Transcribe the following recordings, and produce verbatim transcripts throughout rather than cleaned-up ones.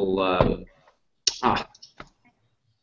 Um, ah,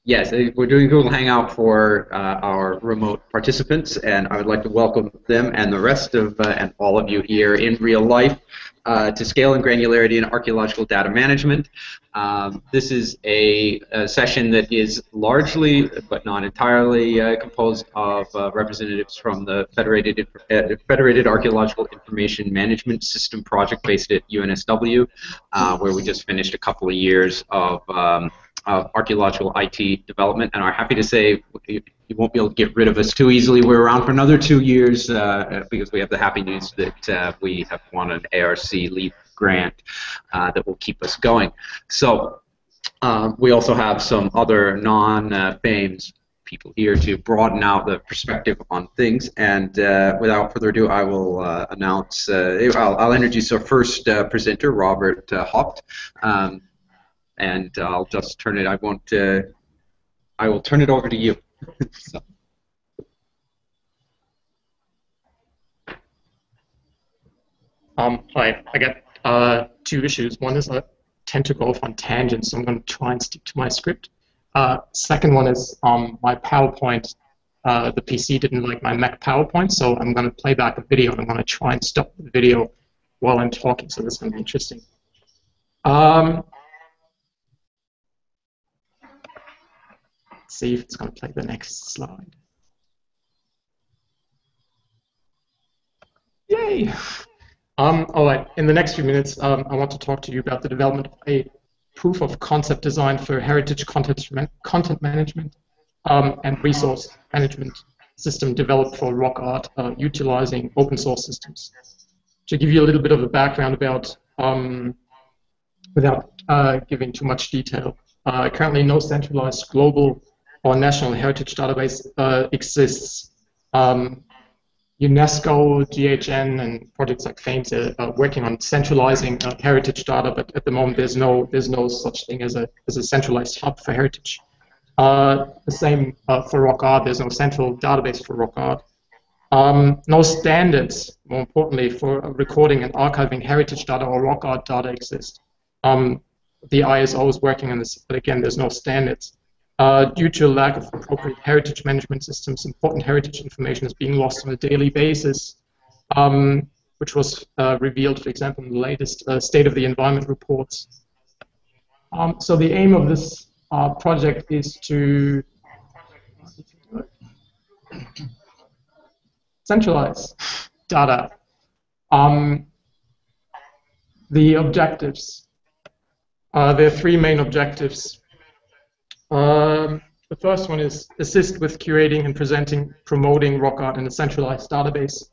yes, we're doing Google Hangout for uh, our remote participants, and I would like to welcome them and the rest of uh, and all of you here in real life uh, to Scale and Granularity in Archaeological Data Management. Um, this is a, a session that is largely, but not entirely, uh, composed of uh, representatives from the Federated uh, Federated Archaeological Information Management System project based at U N S W, uh, where we just finished a couple of years of um, of archaeological I T development, and are happy to say you won't be able to get rid of us too easily. We're around for another two years uh, because we have the happy news that uh, we have won an A R C LEAP grant uh, that will keep us going. So uh, we also have some other non-FAMES people here to broaden out the perspective on things, and uh, without further ado, I will uh, announce, uh, I'll, I'll introduce our first uh, presenter, Robert uh, Haupt. Um, And I'll just turn it. I won't. Uh, I will turn it over to you. So. Um, hi. I got uh, two issues. One is I tend to go off on tangents, so I'm going to try and stick to my script. Uh, second one is um, my PowerPoint. Uh, the P C didn't like my Mac PowerPoint, so I'm going to play back a video, and I'm going to try and stop the video while I'm talking. So this is going to be interesting. Um, See if it's going to play the next slide. Yay! Um, all right, in the next few minutes, um, I want to talk to you about the development of a proof of concept design for heritage content, content management um, and resource management system developed for rock art uh, utilizing open source systems. To give you a little bit of a background about, um, without uh, giving too much detail, uh, currently no centralized global or national heritage database uh, exists. Um, UNESCO, G H N, and projects like FAMES are, are working on centralizing uh, heritage data, but at the moment there's no there's no such thing as a as a centralized hub for heritage. Uh, the same uh, for rock art. There's no central database for rock art. Um, no standards, more importantly, for recording and archiving heritage data or rock art data exist. Um, the I S O is working on this, but again, there's no standards. Uh, due to a lack of appropriate heritage management systems, important heritage information is being lost on a daily basis, um, which was uh, revealed, for example, in the latest uh, State of the Environment reports. Um, so the aim of this uh, project is to centralize data. Um, the objectives. Uh, there are three main objectives. Um, the first one is assist with curating and presenting, promoting rock art in a centralized database.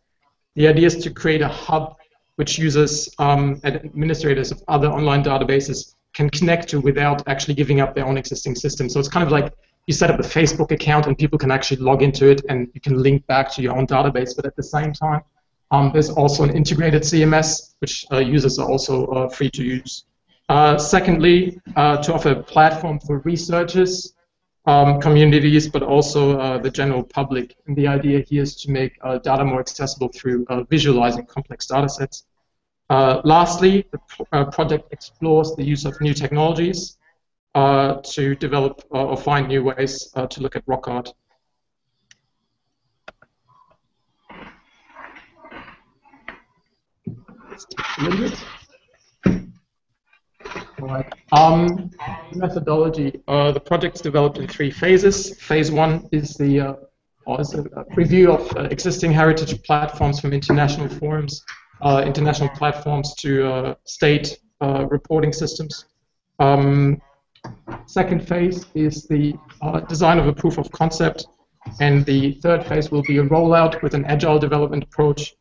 The idea is to create a hub which users um, and administrators of other online databases can connect to without actually giving up their own existing system. So it's kind of like you set up a Facebook account and people can actually log into it and you can link back to your own database, but at the same time, um, there's also an integrated C M S which uh, users are also uh, free to use. Uh, secondly, uh, to offer a platform for researchers, um, communities, but also uh, the general public. And the idea here is to make uh, data more accessible through uh, visualizing complex data sets. Uh, lastly, the pro uh, project explores the use of new technologies uh, to develop uh, or find new ways uh, to look at rock art. Right. Um, methodology. Uh, the project's developed in three phases. Phase one is the uh, or is a review of uh, existing heritage platforms from international forums, uh, international platforms to uh, state uh, reporting systems. Um, second phase is the uh, design of a proof of concept, and the third phase will be a rollout with an agile development approach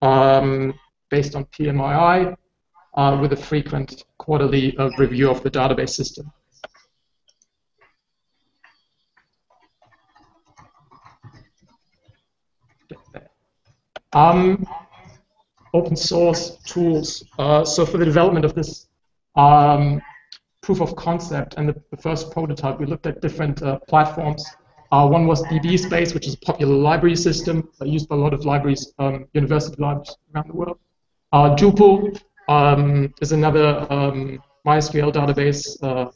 um, based on P M I I. Uh, with a frequent quarterly uh, review of the database system. Um, open source tools. Uh, so for the development of this um, proof of concept and the, the first prototype, we looked at different uh, platforms. Uh, one was DBSpace, which is a popular library system uh, used by a lot of libraries, um, university libraries around the world. Uh, Drupal. Um, is another um, MySQL database uh,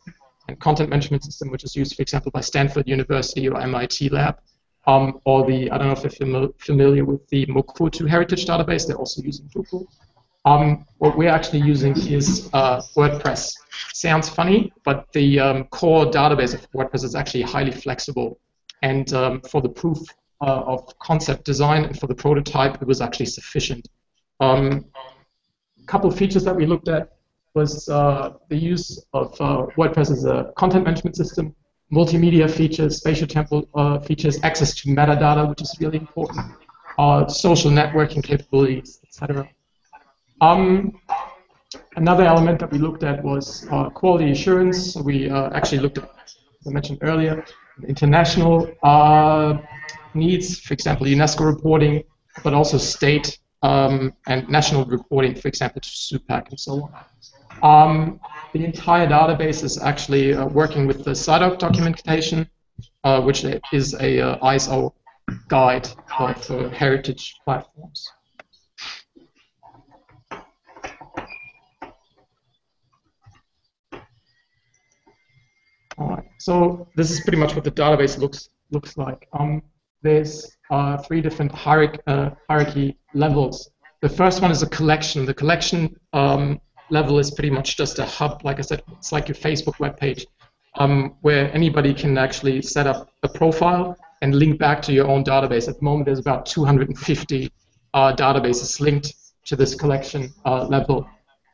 and content management system, which is used, for example, by Stanford University or M I T Lab, um, or the, I don't know if you're fami familiar with the Mokotu Heritage Database. They're also using Drupal. Um, what we're actually using is uh, WordPress. Sounds funny, but the um, core database of WordPress is actually highly flexible. And um, for the proof uh, of concept design and for the prototype, it was actually sufficient. Um, a couple of features that we looked at was uh, the use of uh, WordPress as a content management system, multimedia features, spatial temporal uh, features, access to metadata, which is really important, uh, social networking capabilities, et cetera. Um, another element that we looked at was uh, quality assurance. We uh, actually looked at, as I mentioned earlier, international uh, needs, for example, UNESCO reporting, but also state um, and national reporting, for example, to SUPAC and so on. Um, the entire database is actually uh, working with the CIDOC documentation, uh, which is a uh, I S O guide uh, for heritage platforms. All right, so this is pretty much what the database looks looks like. Um, there's uh, three different hierarchy, uh, hierarchy levels. The first one is a collection. The collection um, level is pretty much just a hub. Like I said, it's like your Facebook webpage, um, where anybody can actually set up a profile and link back to your own database. At the moment, there's about two hundred fifty uh, databases linked to this collection uh, level.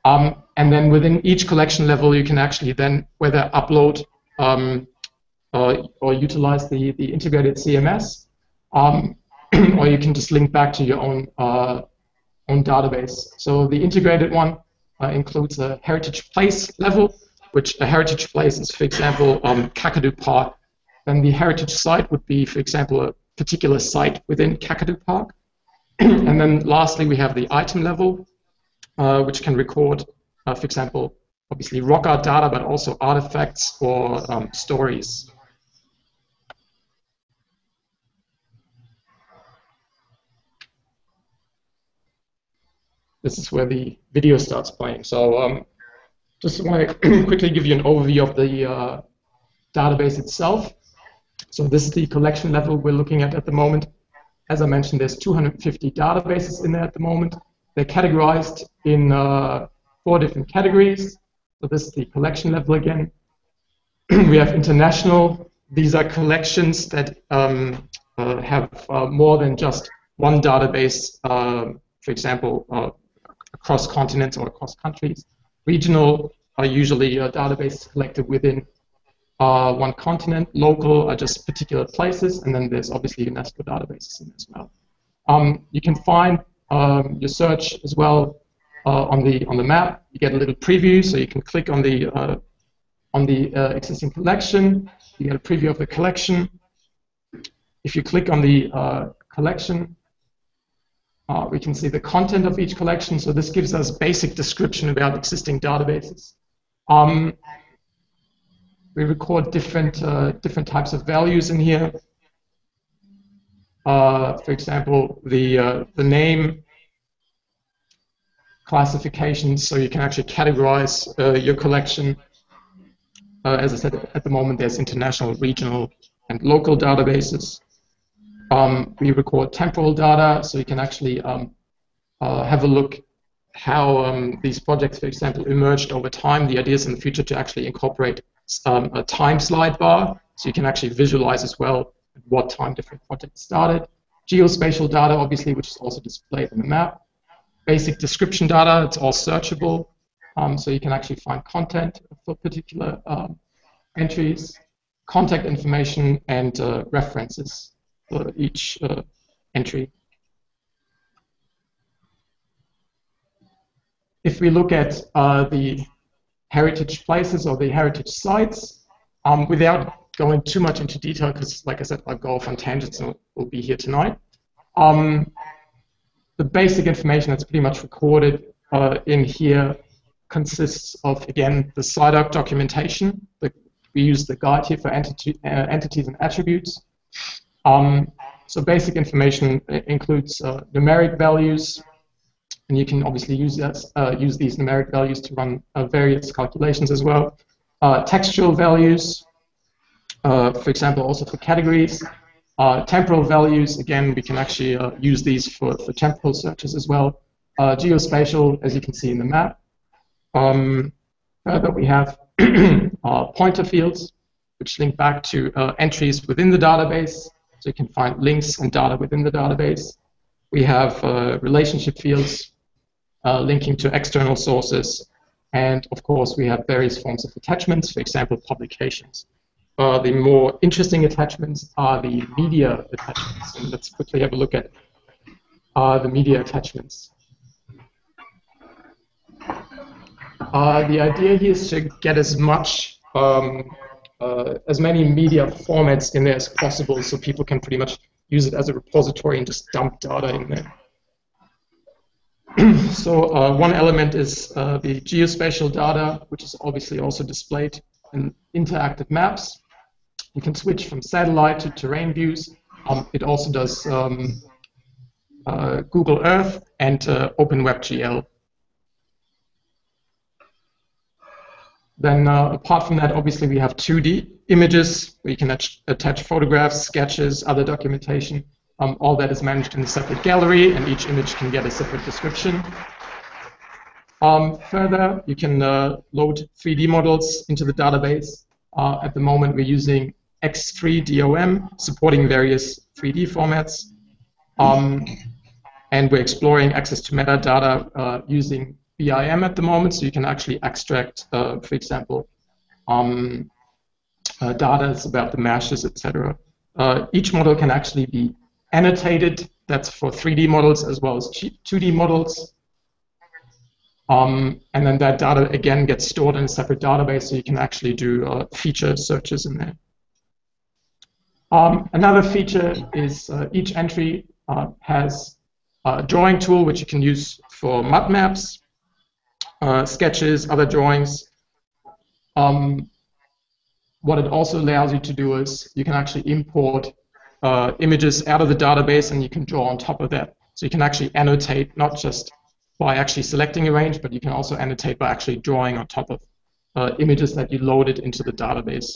Um, and then within each collection level, you can actually then whether upload Um, uh, or utilize the, the integrated C M S, um, or you can just link back to your own uh, own database. So the integrated one uh, includes a heritage place level, which a heritage place is, for example, um, Kakadu Park. Then the heritage site would be, for example, a particular site within Kakadu Park. And then lastly, we have the item level, uh, which can record, uh, for example, obviously rock art data, but also artifacts or um, stories. This is where the video starts playing. So um, just want to quickly give you an overview of the uh, database itself. So this is the collection level we're looking at at the moment. As I mentioned, there's two hundred fifty databases in there at the moment. They're categorized in uh, four different categories. So this is the collection level again. We have international. These are collections that um, uh, have uh, more than just one database, uh, for example, uh, across continents or across countries. Regional are usually uh, databases collected within uh, one continent. Local are just particular places, and then there's obviously UNESCO databases in as well. Um, you can find um, your search as well Uh, on the on the map. You get a little preview, so you can click on the uh, on the uh, existing collection. You get a preview of the collection. If you click on the uh, collection, uh, we can see the content of each collection. So this gives us basic description about existing databases. Um, we record different uh, different types of values in here. Uh, for example, the uh, the name. Classifications, so you can actually categorize uh, your collection. Uh, as I said, at the moment there's international, regional, and local databases. Um, we record temporal data, so you can actually um, uh, have a look how um, these projects, for example, emerged over time. The idea is in the future to actually incorporate um, a time slide bar, so you can actually visualize as well at what time different projects started. Geospatial data, obviously, which is also displayed on the map. Basic description data, it's all searchable, um, so you can actually find content for particular um, entries, contact information, and uh, references for each uh, entry. If we look at uh, the heritage places or the heritage sites, um, without going too much into detail, because like I said, I go off on tangents and we'll be here tonight. Um, The basic information that's pretty much recorded uh, in here consists of, again, the C I D O C documentation. The, we use the guide here for entity, uh, entities and attributes. Um, so basic information includes uh, numeric values, and you can obviously use this, uh, use these numeric values to run uh, various calculations as well. Uh, textual values, uh, for example, also for categories. Uh, temporal values, again, we can actually uh, use these for, for temporal searches as well. Uh, geospatial, as you can see in the map. Um, further, we have uh, pointer fields, which link back to uh, entries within the database, so you can find links and data within the database. We have uh, relationship fields uh, linking to external sources, and of course we have various forms of attachments, for example, publications. Uh, the more interesting attachments are the media attachments, and let's quickly have a look at uh, the media attachments. Uh, the idea here is to get as much um, Uh, as many media formats in there as possible, so people can pretty much use it as a repository and just dump data in there. So uh, one element is uh, the geospatial data, which is obviously also displayed in interactive maps. You can switch from satellite to terrain views. Um, it also does um, uh, Google Earth and uh, Open WebGL. Then uh, apart from that, obviously we have two D images, where you can attach photographs, sketches, other documentation. Um, all that is managed in a separate gallery, and each image can get a separate description. Um, further, you can uh, load three D models into the database. Uh, at the moment, we're using X three D O M, supporting various three D formats. Um, and we're exploring access to metadata uh, using B I M at the moment, so you can actually extract, uh, for example, um, uh, data that's about the meshes, et cetera. Uh, each model can actually be annotated. That's for three D models as well as two D models. Um, and then that data, again, gets stored in a separate database, so you can actually do uh, feature searches in there. Um, another feature is uh, each entry uh, has a drawing tool, which you can use for mud maps. Uh, sketches, other drawings. Um, what it also allows you to do is you can actually import uh, images out of the database, and you can draw on top of that. So you can actually annotate not just by actually selecting a range, but you can also annotate by actually drawing on top of uh, images that you loaded into the database.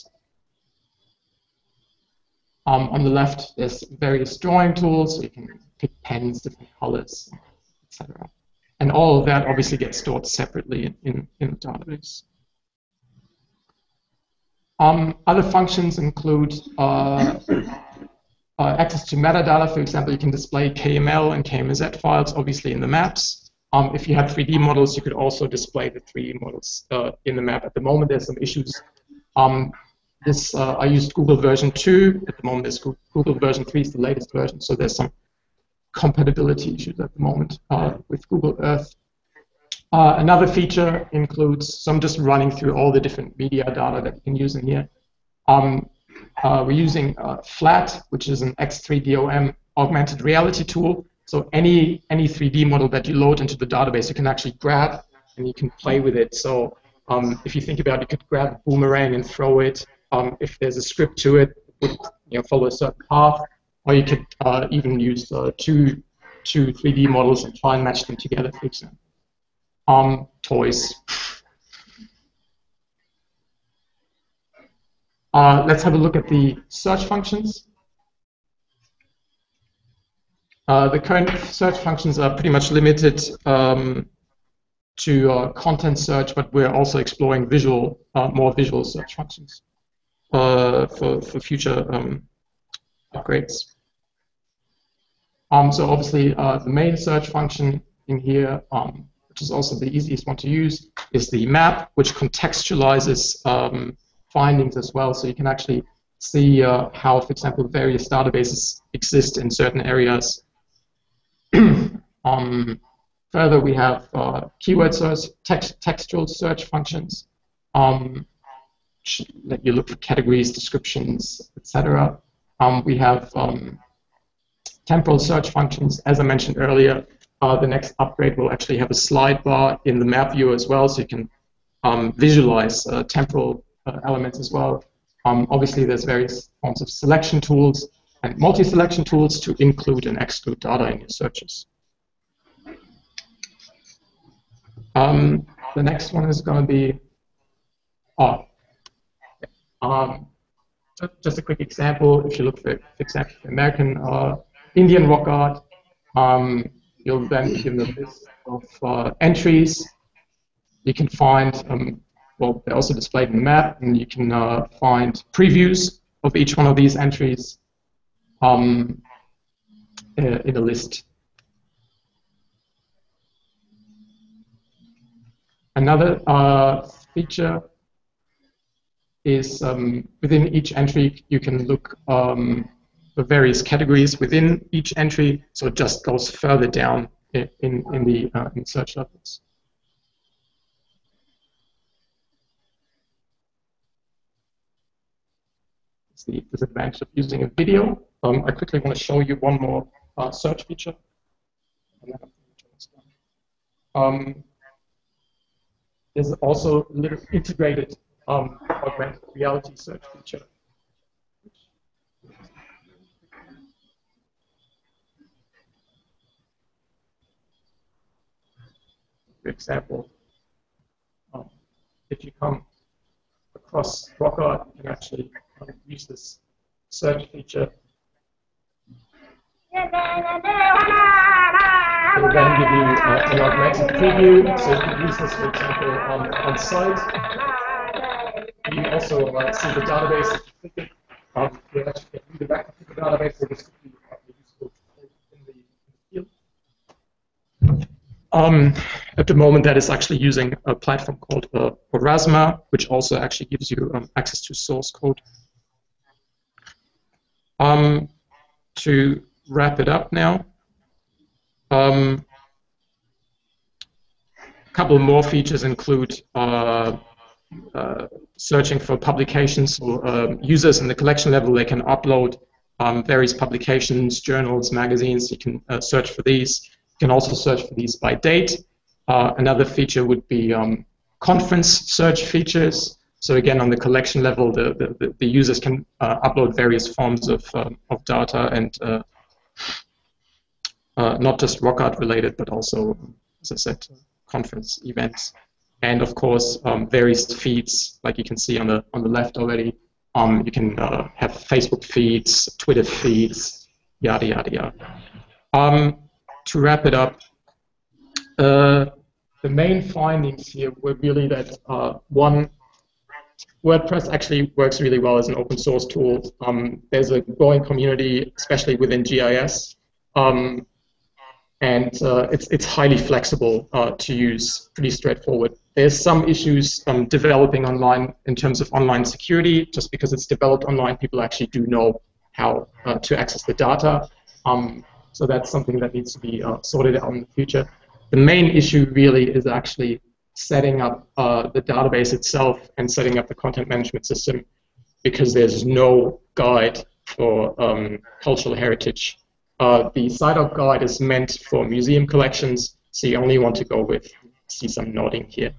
Um, on the left, there's various drawing tools, so you can pick pens, different colors, et cetera. And all of that obviously gets stored separately in, in, in the database. Um, other functions include uh, uh, access to metadata. For example, you can display K M L and K M Z files, obviously, in the maps. Um, if you have three D models, you could also display the three D models uh, in the map. At the moment, there's some issues. Um, this uh, I used Google version two. At the moment, there's Google version three is the latest version, so there's some compatibility issues at the moment uh, with Google Earth. Uh, another feature includes, so I'm just running through all the different media data that you can use in here. Um, uh, we're using uh, FLAT, which is an X three D O M augmented reality tool. So any, any three D model that you load into the database, you can actually grab and you can play with it. So um, if you think about it, you could grab a boomerang and throw it. Um, if there's a script to it, it would, you know, follow a certain path. Or you could uh, even use uh, two, two three D models and try and match them together, for example. Um, toys. Uh, let's have a look at the search functions. Uh, the current search functions are pretty much limited um, to uh, content search, but we're also exploring visual, uh, more visual search functions uh, for, for future um, upgrades. Um, so obviously uh, the main search function in here, um, which is also the easiest one to use, is the map, which contextualizes um, findings as well. So you can actually see uh, how, for example, various databases exist in certain areas. um, further, we have uh, keyword search, text, textual search functions, um, which let you look for categories, descriptions, et cetera. Um, we have um, temporal search functions. As I mentioned earlier, uh, the next upgrade will actually have a slide bar in the map view as well, so you can um, visualize uh, temporal uh, elements as well. Um, obviously, there's various forms of selection tools and multi-selection tools to include and exclude data in your searches. Um, the next one is going to be, oh, um, just a quick example. If you look for, for example, American uh, Indian rock art, um, you'll then be given a list of uh, entries. You can find, um, well, they're also displayed in the map, and you can uh, find previews of each one of these entries um, in a list. Another uh, feature is um, within each entry you can look um, for various categories within each entry, so it just goes further down in, in the uh, in search levels. It's the disadvantage of using a video. Um, I quickly want to show you one more uh, search feature. Um, There's also a little integrated um, augmented reality search feature. For example, um, if you come across rock art, you can actually uh, use this search feature. It will then give you uh, an augmented preview, so you can use this, for example, on, on site. You also uh, see the database. Um, you actually can either back to the database, or this could be useful in the field. Um, at the moment, that is actually using a platform called uh, Orasma, which also actually gives you um, access to source code. Um, to wrap it up now. Um, a couple more features include uh, uh, searching for publications or uh, users in the collection level. They can upload um, various publications, journals, magazines. You can uh, search for these. You can also search for these by date. Uh, another feature would be um, conference search features. So again, on the collection level, the, the, the users can uh, upload various forms of, um, of data and uh, Uh, not just rock art related, but also, as I said, conference events, and of course um, various feeds. Like you can see on the on the left already, um, you can uh, have Facebook feeds, Twitter feeds, yada yada yada. Um, to wrap it up, uh, the main findings here were really that uh, one, WordPress actually works really well as an open source tool. Um, there's a growing community, especially within G I S. Um, And uh, it's, it's highly flexible uh, to use, pretty straightforward. There's some issues um, developing online in terms of online security. Just because it's developed online, people actually do know how uh, to access the data. Um, so that's something that needs to be uh, sorted out in the future. The main issue really is actually setting up uh, the database itself and setting up the content management system, because there's no guide for um, cultural heritage. Uh, the C I D O C guide is meant for museum collections, so you only want to go with, see some nodding here.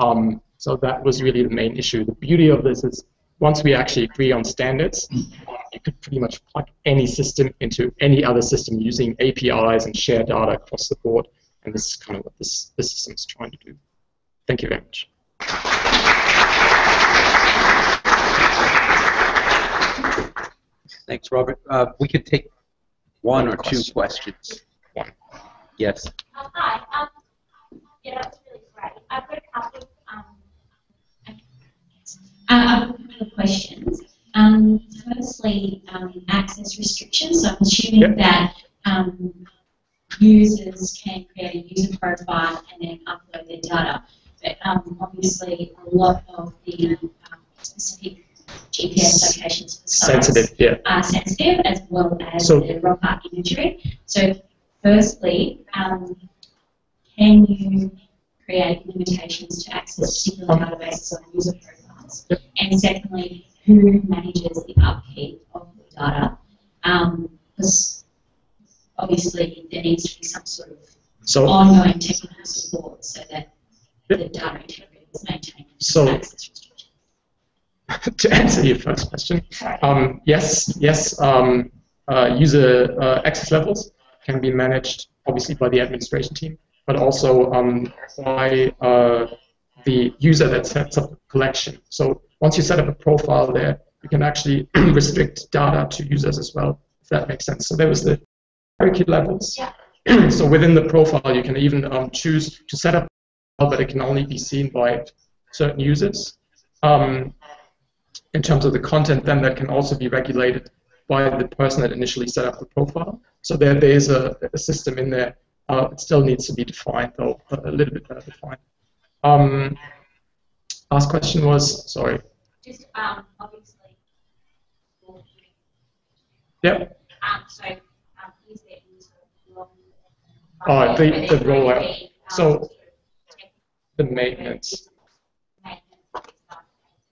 Um, so that was really the main issue. The beauty of this is once we actually agree on standards, um, you could pretty much plug any system into any other system using A P Is and share data across the board, and this is kind of what this, this system is trying to do. Thank you very much. Thanks, Robert. Uh, we could take One, One or question. two questions. One. Yes. Uh, hi. Um, yeah, that's really great. I've got a couple of um, um, questions. Um, firstly, um, access restrictions. So I'm assuming yep. that um, users can create a user profile and then upload their data. But um, obviously, a lot of the um, specific G P S locations for sites sensitive, yeah. are sensitive, as well as so, the rock art imagery. So, firstly, um, can you create limitations to access yes. particular um, databases or user profiles? Yep. And secondly, who manages the upkeep of the data? Um, because obviously there needs to be some sort of so, ongoing technical support so that yep. the data integrity is maintained. So, access to answer your first question, um, yes, yes, um, uh, user uh, access levels can be managed, obviously, by the administration team. but also um, by uh, the user that sets up the collection. So once you set up a profile there, you can actually restrict data to users as well, if that makes sense. So there was the hierarchy levels. Yeah. So within the profile, you can even um, choose to set up a profile that it can only be seen by certain users. Um, in terms of the content, then that can also be regulated by the person that initially set up the profile. So there, there is a, a system in there. Uh, it still needs to be defined, though, a little bit better defined. Um, last question was, sorry. Just um, obviously. Yep. Um, so um, is there any sort of role? Oh, the, the rollout. Be, um, so the maintenance.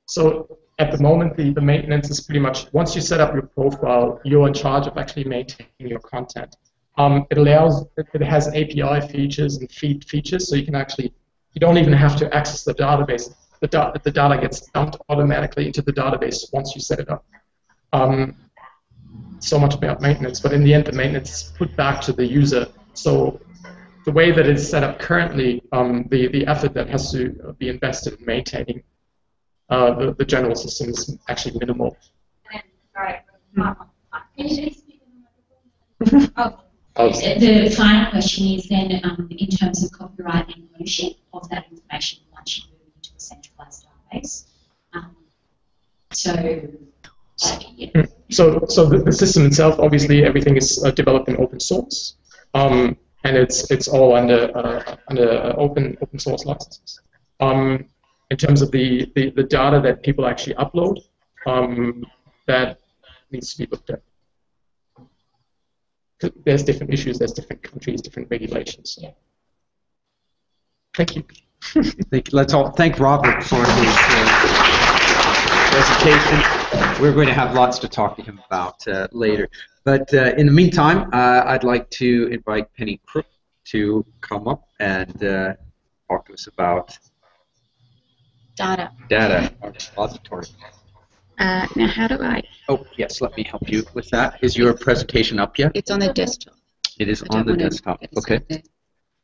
So at the moment, the, the maintenance is pretty much, once you set up your profile, you're in charge of actually maintaining your content. Um, it allows, it has A P I features and feed features, so you can actually, you don't even have to access the database. The, da the data gets dumped automatically into the database once you set it up. Um, so much about maintenance, but in the end, the maintenance is put back to the user. So the way that it's set up currently, um, the, the effort that has to be invested in maintaining uh, the, the general system is actually minimal. Sorry. Oh. The final question is then, um, in terms of copyright and ownership of that information once you move into a centralized database. Um, so, uh, yeah. so, so the, the system itself, obviously, everything is uh, developed in open source, um, and it's it's all under uh, under open open source licenses. Um, in terms of the, the the data that people actually upload, um, that needs to be looked at. There's different issues, there's different countries, different regulations. Yeah. Thank you. Let's all thank Robert for his uh, presentation. We're going to have lots to talk to him about uh, later. But uh, in the meantime, uh, I'd like to invite Penny Crook to come up and uh, talk to us about data. Data, our repository. Uh, now, how do I? Oh, yes, let me help you with that. Is your presentation up yet? It's on the desktop. It is on the desktop. OK.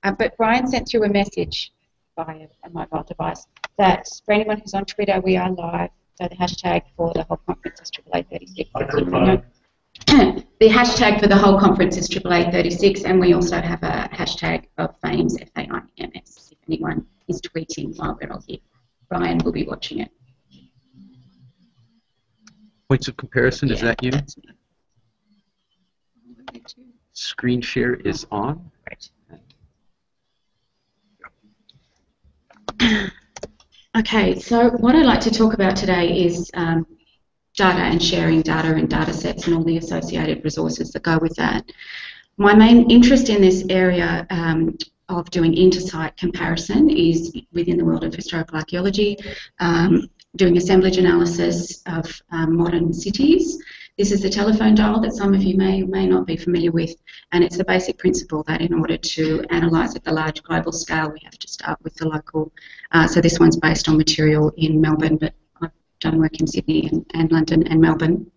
Um, but Brian sent through a message via a mobile device that for anyone who's on Twitter, we are live. So the hashtag for the whole conference is triple A thirty-six. The hashtag for the whole conference is triple A thirty-six, and we also have a hashtag of FAIMS, F A I M S, if anyone is tweeting while we're all here. Brian will be watching it. Points of comparison, yeah, is that you? Screen share is on. Right. Okay, so what I'd like to talk about today is um, data and sharing data and data sets and all the associated resources that go with that. My main interest in this area um, of doing inter-site comparison is within the world of historical archaeology. Um, doing assemblage analysis of um, modern cities. This is the telephone dial that some of you may or may not be familiar with, and it's the basic principle that in order to analyse at the large global scale, we have to start with the local. Uh, so this one's based on material in Melbourne, but I've done work in Sydney and, and London and Melbourne.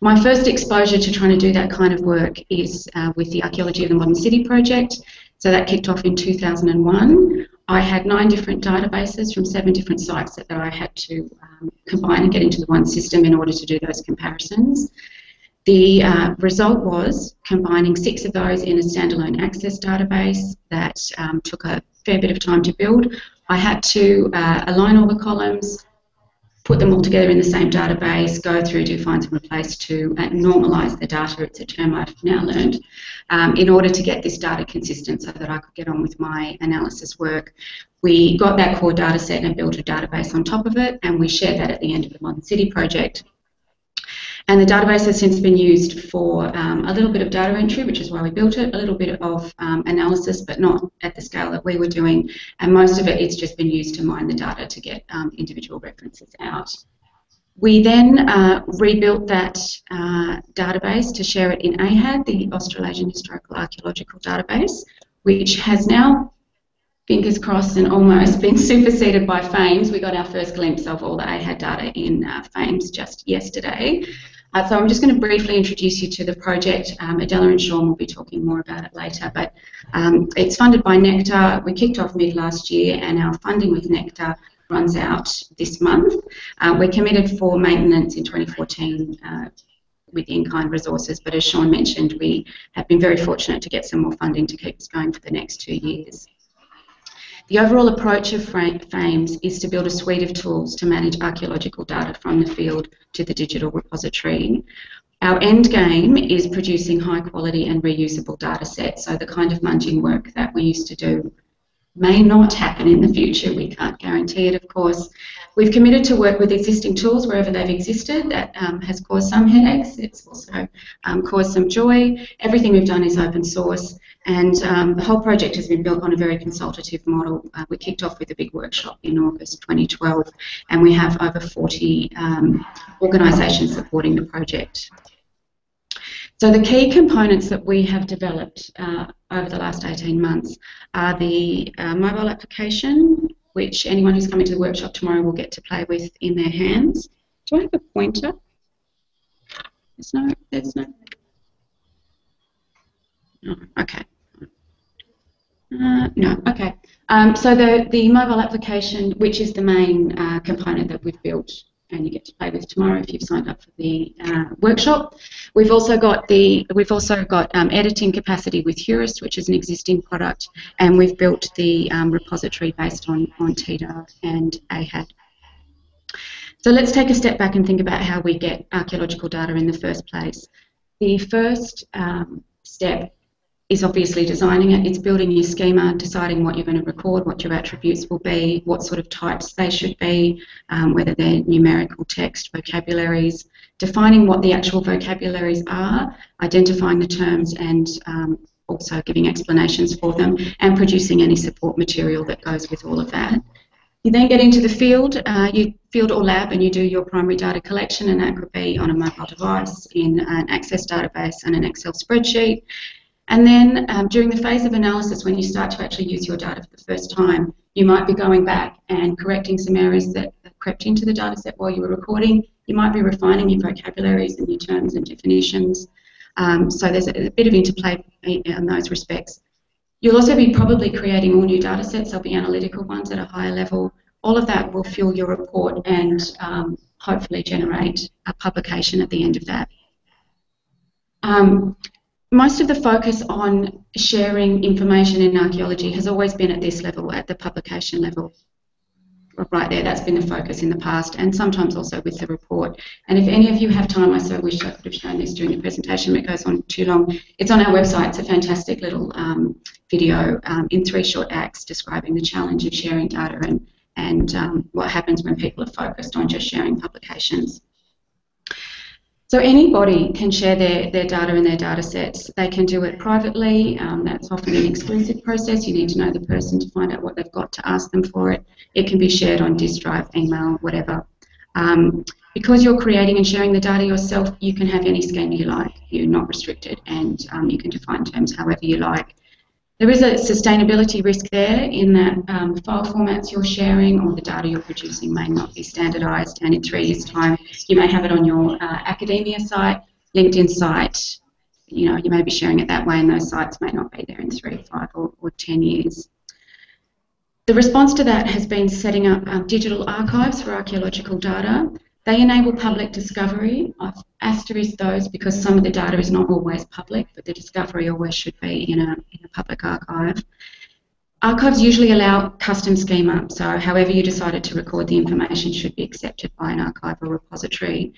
My first exposure to trying to do that kind of work is uh, with the Archaeology of the Modern City project. So that kicked off in two thousand one. I had nine different databases from seven different sites that, that I had to um, combine and get into the one system in order to do those comparisons. The uh, result was combining six of those in a standalone access database that um, took a fair bit of time to build. I had to uh, align all the columns, put them all together in the same database, go through, do finds and replace to uh, normalise the data. It's a term I've now learned, um, in order to get this data consistent so that I could get on with my analysis work. We got that core data set and built a database on top of it, and we shared that at the end of the Modern City project. And the database has since been used for um, a little bit of data entry, which is why we built it, a little bit of um, analysis, but not at the scale that we were doing. And most of it, it's just been used to mine the data to get um, individual references out. We then uh, rebuilt that uh, database to share it in A H A D, the Australasian Historical Archaeological Database, which has now, fingers crossed, and almost been superseded by FAIMS. We got our first glimpse of all the A H A D data in uh, FAIMS just yesterday. Uh, so I'm just going to briefly introduce you to the project. Um, Adela and Sean will be talking more about it later, but um, it's funded by Nectar. We kicked off mid last year, and our funding with Nectar runs out this month. Uh, we're committed for maintenance in twenty fourteen uh, with in-kind resources, but as Sean mentioned, we have been very fortunate to get some more funding to keep us going for the next two years. The overall approach of FAIMS is to build a suite of tools to manage archaeological data from the field to the digital repository. Our end game is producing high quality and reusable data sets, so the kind of munging work that we used to do may not happen in the future. We can't guarantee it, of course. We've committed to work with existing tools wherever they've existed. That um, has caused some headaches. It's also um, caused some joy. Everything we've done is open source, and um, the whole project has been built on a very consultative model. Uh, we kicked off with a big workshop in August twenty twelve, and we have over forty um, organisations supporting the project. So the key components that we have developed uh, over the last eighteen months are the uh, mobile application, which anyone who's coming to the workshop tomorrow will get to play with in their hands. Do I have a pointer? There's no, there's no, oh, okay. Uh, no, okay. Um, so the, the mobile application, which is the main uh, component that we've built, and you get to play with tomorrow if you've signed up for the uh, workshop. We've also got the we've also got um, editing capacity with Heurist, which is an existing product, and we've built the um, repository based on on T D A R and A H A D. So let's take a step back and think about how we get archaeological data in the first place. The first um, step is obviously designing it. It's building your schema, deciding what you're going to record, what your attributes will be, what sort of types they should be, um, whether they're numerical, text, vocabularies, defining what the actual vocabularies are, identifying the terms, and um, also giving explanations for them, and producing any support material that goes with all of that. You then get into the field, uh, you field or lab, and you do your primary data collection, and that could be on a mobile device, in an Access database, and an Excel spreadsheet. And then um, during the phase of analysis, when you start to actually use your data for the first time, you might be going back and correcting some errors that crept into the data set while you were recording. You might be refining your vocabularies and your terms and definitions. Um, so there's a, a bit of interplay in those respects. You'll also be probably creating all new data sets. There'll be analytical ones at a higher level. All of that will fuel your report and um, hopefully generate a publication at the end of that. Um, Most of the focus on sharing information in archaeology has always been at this level, at the publication level. Right there, that's been the focus in the past, and sometimes also with the report. And if any of you have time, I so wish I could have shown this during the presentation, but it goes on too long. It's on our website. It's a fantastic little um, video um, in three short acts describing the challenge of sharing data and, and um, what happens when people are focused on just sharing publications. So anybody can share their, their data and their data sets. They can do it privately. Um, that's often an exclusive process. You need to know the person to find out what they've got to ask them for it. It can be shared on disk drive, email, whatever. Um, because you're creating and sharing the data yourself, you can have any scheme you like. You're not restricted, and um, you can define terms however you like. There is a sustainability risk there in that um, file formats you're sharing or the data you're producing may not be standardised, and in three years' time you may have it on your uh, academia site, LinkedIn site. You know, you may be sharing it that way, and those sites may not be there in three, five or, or ten years. The response to that has been setting up um, digital archives for archaeological data. They enable public discovery. I've asterisked those because some of the data is not always public, but the discovery always should be in a, in a public archive. Archives usually allow custom schema, so however you decided to record the information should be accepted by an archive or repository.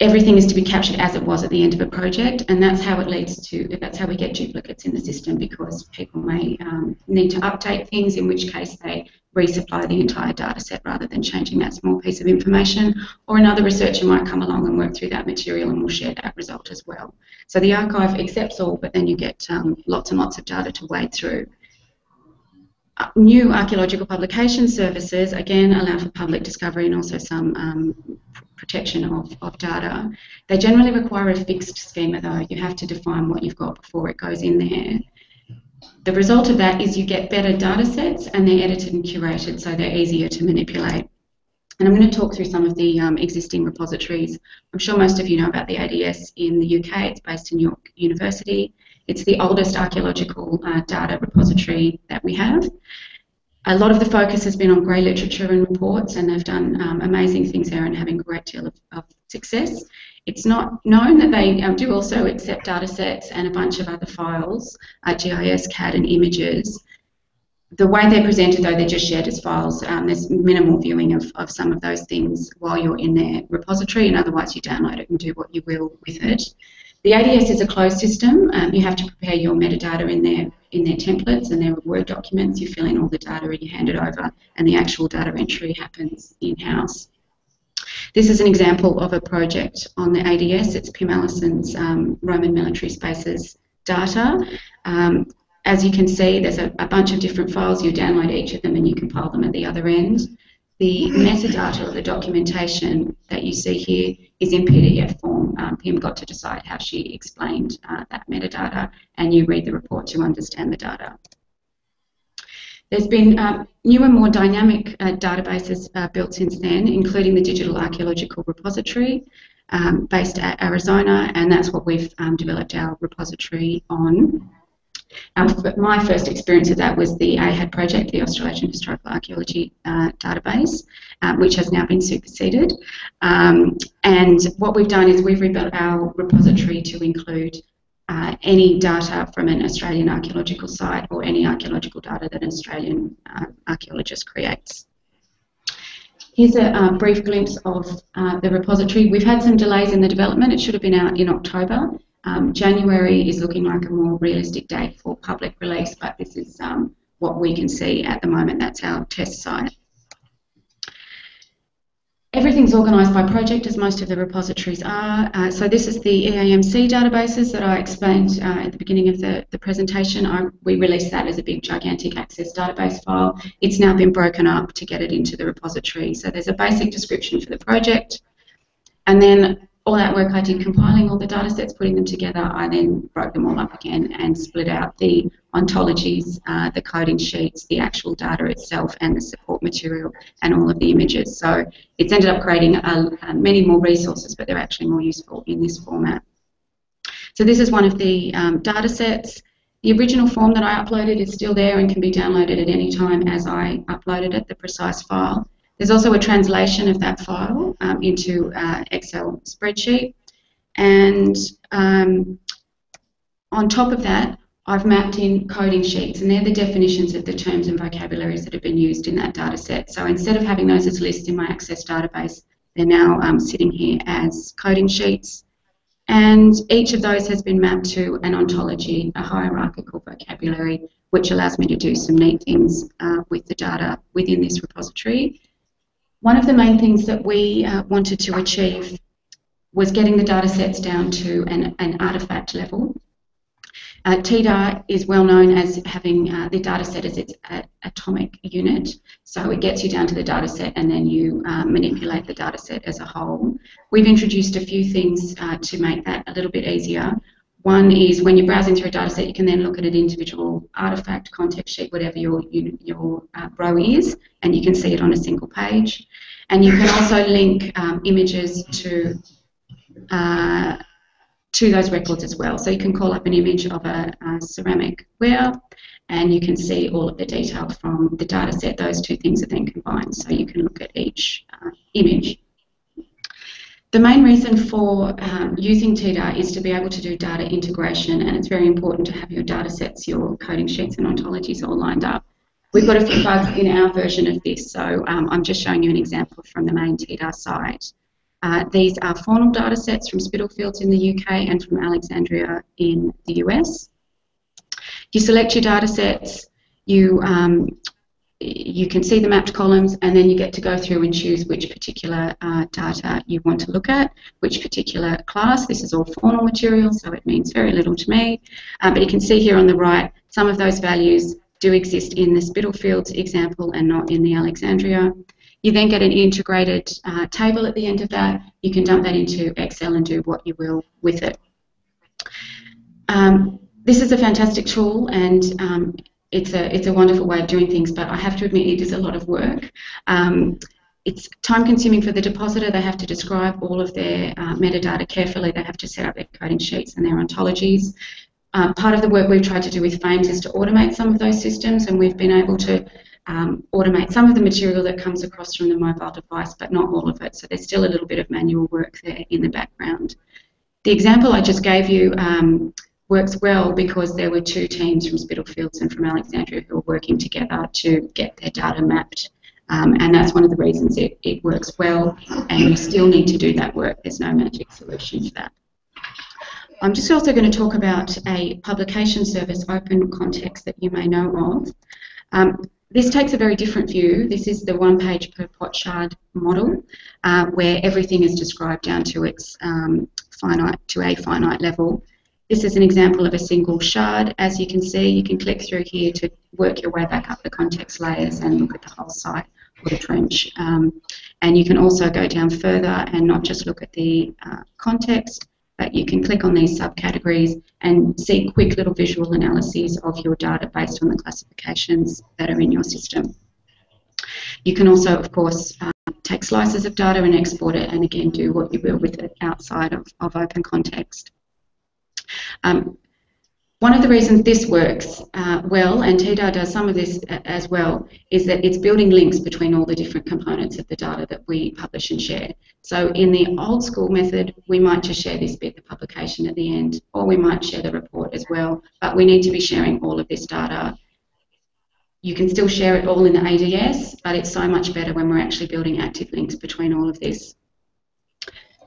Everything is to be captured as it was at the end of a project, and that's how it leads to, that's how we get duplicates in the system, because people may um, need to update things, in which case they resupply the entire data set rather than changing that small piece of information, or another researcher might come along and work through that material and will share that result as well. So the archive accepts all, but then you get um, lots and lots of data to wade through. New archaeological publication services, again, allow for public discovery and also some um, protection of, of data. They generally require a fixed schema, though. You have to define what you've got before it goes in there. The result of that is you get better data sets, and they're edited and curated, so they're easier to manipulate. And I'm going to talk through some of the um, existing repositories. I'm sure most of you know about the A D S in the U K. It's based in York University. It's the oldest archaeological uh, data repository that we have. A lot of the focus has been on grey literature and reports, and they've done um, amazing things there and having a great deal of, of success. It's not known that they um, do also accept data sets and a bunch of other files, uh, G I S, C A D and images. The way they're presented, though, they're just shared as files. Um, there's minimal viewing of, of some of those things while you're in their repository, and otherwise you download it and do what you will with it. The A D S is a closed system. Um, you have to prepare your metadata in their, in their templates and their Word documents. You fill in all the data and you hand it over, and the actual data entry happens in-house. This is an example of a project on the A D S. It's Pim Allison's um, Roman military spaces data. Um, As you can see, there's a, a bunch of different files. You download each of them and you compile them at the other end. The metadata or the documentation that you see here is in P D F form. Um, Pim got to decide how she explained uh, that metadata, and you read the report to understand the data. There's been uh, newer, more dynamic uh, databases uh, built since then, including the Digital Archaeological Repository, um, based at Arizona, and that's what we've um, developed our repository on. Um, my first experience of that was the A H A D project, the Australasian Historical Archaeology uh, Database, uh, which has now been superseded. Um, and what we've done is we've rebuilt our repository to include uh, any data from an Australian archaeological site or any archaeological data that an Australian uh, archaeologist creates. Here's a uh, brief glimpse of uh, the repository. We've had some delays in the development. It should have been out in October. Um, January is looking like a more realistic date for public release, but this is um, what we can see at the moment. That's our test site. Everything's organised by project, as most of the repositories are. Uh, so this is the E A M C databases that I explained uh, at the beginning of the, the presentation. I, we released that as a big, gigantic Access database file. It's now been broken up to get it into the repository. So there's a basic description for the project, and then all that work I did compiling all the data sets, putting them together, I then broke them all up again and split out the ontologies, uh, the coding sheets, the actual data itself, and the support material, and all of the images. So it's ended up creating a, a many more resources, but they're actually more useful in this format. So this is one of the um, data sets. The original form that I uploaded is still there and can be downloaded at any time as I uploaded it, the precise file. There's also a translation of that file um, into uh, Excel spreadsheet, and um, on top of that, I've mapped in coding sheets, and they're the definitions of the terms and vocabularies that have been used in that data set. So instead of having those as lists in my Access database, they're now um, sitting here as coding sheets, and each of those has been mapped to an ontology, a hierarchical vocabulary, which allows me to do some neat things uh, with the data within this repository. One of the main things that we uh, wanted to achieve was getting the data sets down to an, an artifact level. Uh, T D A R is well known as having uh, the data set as its uh, atomic unit, so it gets you down to the data set and then you uh, manipulate the data set as a whole. We've introduced a few things uh, to make that a little bit easier. One is when you're browsing through a data set, you can then look at an individual artifact, context sheet, whatever your, your uh, row is, and you can see it on a single page. And you can also link um, images to, uh, to those records as well. So you can call up an image of a, a ceramic ware, and you can see all of the detail from the data set. Those two things are then combined, so you can look at each uh, image. The main reason for um, using T D A R is to be able to do data integration, and it's very important to have your data sets, your coding sheets and ontologies all lined up. We've got a few bugs in our version of this, so um, I'm just showing you an example from the main T D A R site. Uh, these are faunal data sets from Spitalfields in the U K and from Alexandria in the U S. You select your data sets, you um, you can see the mapped columns, and then you get to go through and choose which particular uh, data you want to look at, which particular class. This is all faunal material, so it means very little to me. Uh, but you can see here on the right, some of those values do exist in the Spitalfields example and not in the Alexandria. You then get an integrated uh, table at the end of that. You can dump that into Excel and do what you will with it. Um, this is a fantastic tool, and um, It's a, it's a wonderful way of doing things, but I have to admit it is a lot of work. Um, It's time-consuming for the depositor. They have to describe all of their uh, metadata carefully. They have to set up their coding sheets and their ontologies. Uh, part of the work we've tried to do with FAIMS is to automate some of those systems, and we've been able to um, automate some of the material that comes across from the mobile device, but not all of it. So there's still a little bit of manual work there in the background. The example I just gave you um, works well because there were two teams from Spitalfields and from Alexandria who were working together to get their data mapped. Um, and that's one of the reasons it, it works well, and we still need to do that work. There's no magic solution for that. I'm just also going to talk about a publication service, Open Context, that you may know of. Um, this takes a very different view. This is the one page per potsherd model, uh, where everything is described down to its um, finite, to a finite level. This is an example of a single shard. As you can see, you can click through here to work your way back up the context layers and look at the whole site or the trench. Um, and you can also go down further and not just look at the uh, context, but you can click on these subcategories and see quick little visual analyses of your data based on the classifications that are in your system. You can also, of course, uh, take slices of data and export it, and again do what you will with it outside of, of Open Context. Um, one of the reasons this works uh, well, and T D A R does some of this as well, is that it's building links between all the different components of the data that we publish and share. So in the old school method, we might just share this bit, the publication at the end, or we might share the report as well, but we need to be sharing all of this data. You can still share it all in the A D S, but it's so much better when we're actually building active links between all of this.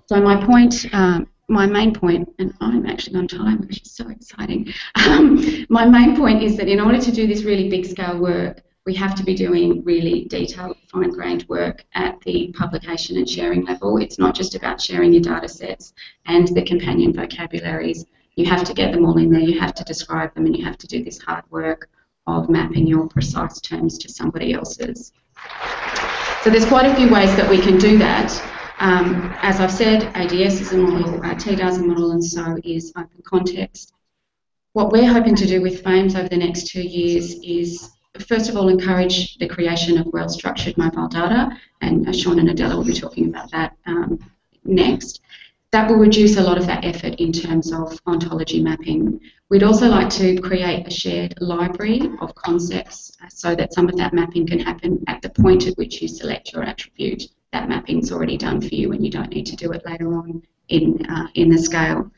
So my point, um, my main point, and I'm actually on time, which is so exciting. Um, my main point is that in order to do this really big scale work, we have to be doing really detailed, fine-grained work at the publication and sharing level. It's not just about sharing your data sets and the companion vocabularies. You have to get them all in there, you have to describe them, and you have to do this hard work of mapping your precise terms to somebody else's. So there's quite a few ways that we can do that. Um, as I've said, A D S is a model, uh, T D A R is a model, and so is Open Context. What we're hoping to do with FAIMS over the next two years is, first of all, encourage the creation of well-structured mobile data, and uh, Sean and Adela will be talking about that um, next. That will reduce a lot of that effort in terms of ontology mapping. We'd also like to create a shared library of concepts so that some of that mapping can happen at the point at which you select your attribute. That mapping's already done for you and you don't need to do it later on in, uh, in the scale.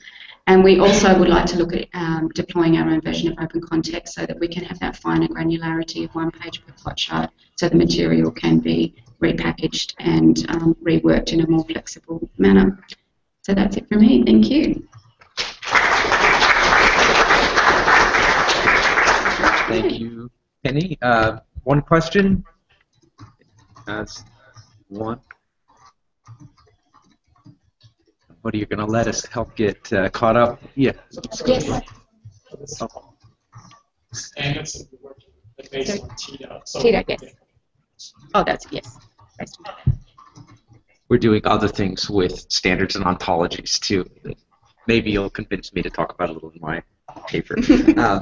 And we also would like to look at um, deploying our own version of Open Context so that we can have that finer granularity of one page per plot chart, so the material can be repackaged and um, reworked in a more flexible manner. So that's it for me. Thank you. Thank you, Penny. Uh, one question? That's one. What are you going to let us help get uh, caught up? Yeah. Yes. Oh. Standards of the work based on T D A R. T D A R, yes. Oh, that's yes. We're doing other things with standards and ontologies too. Maybe you'll convince me to talk about a little in my paper. uh,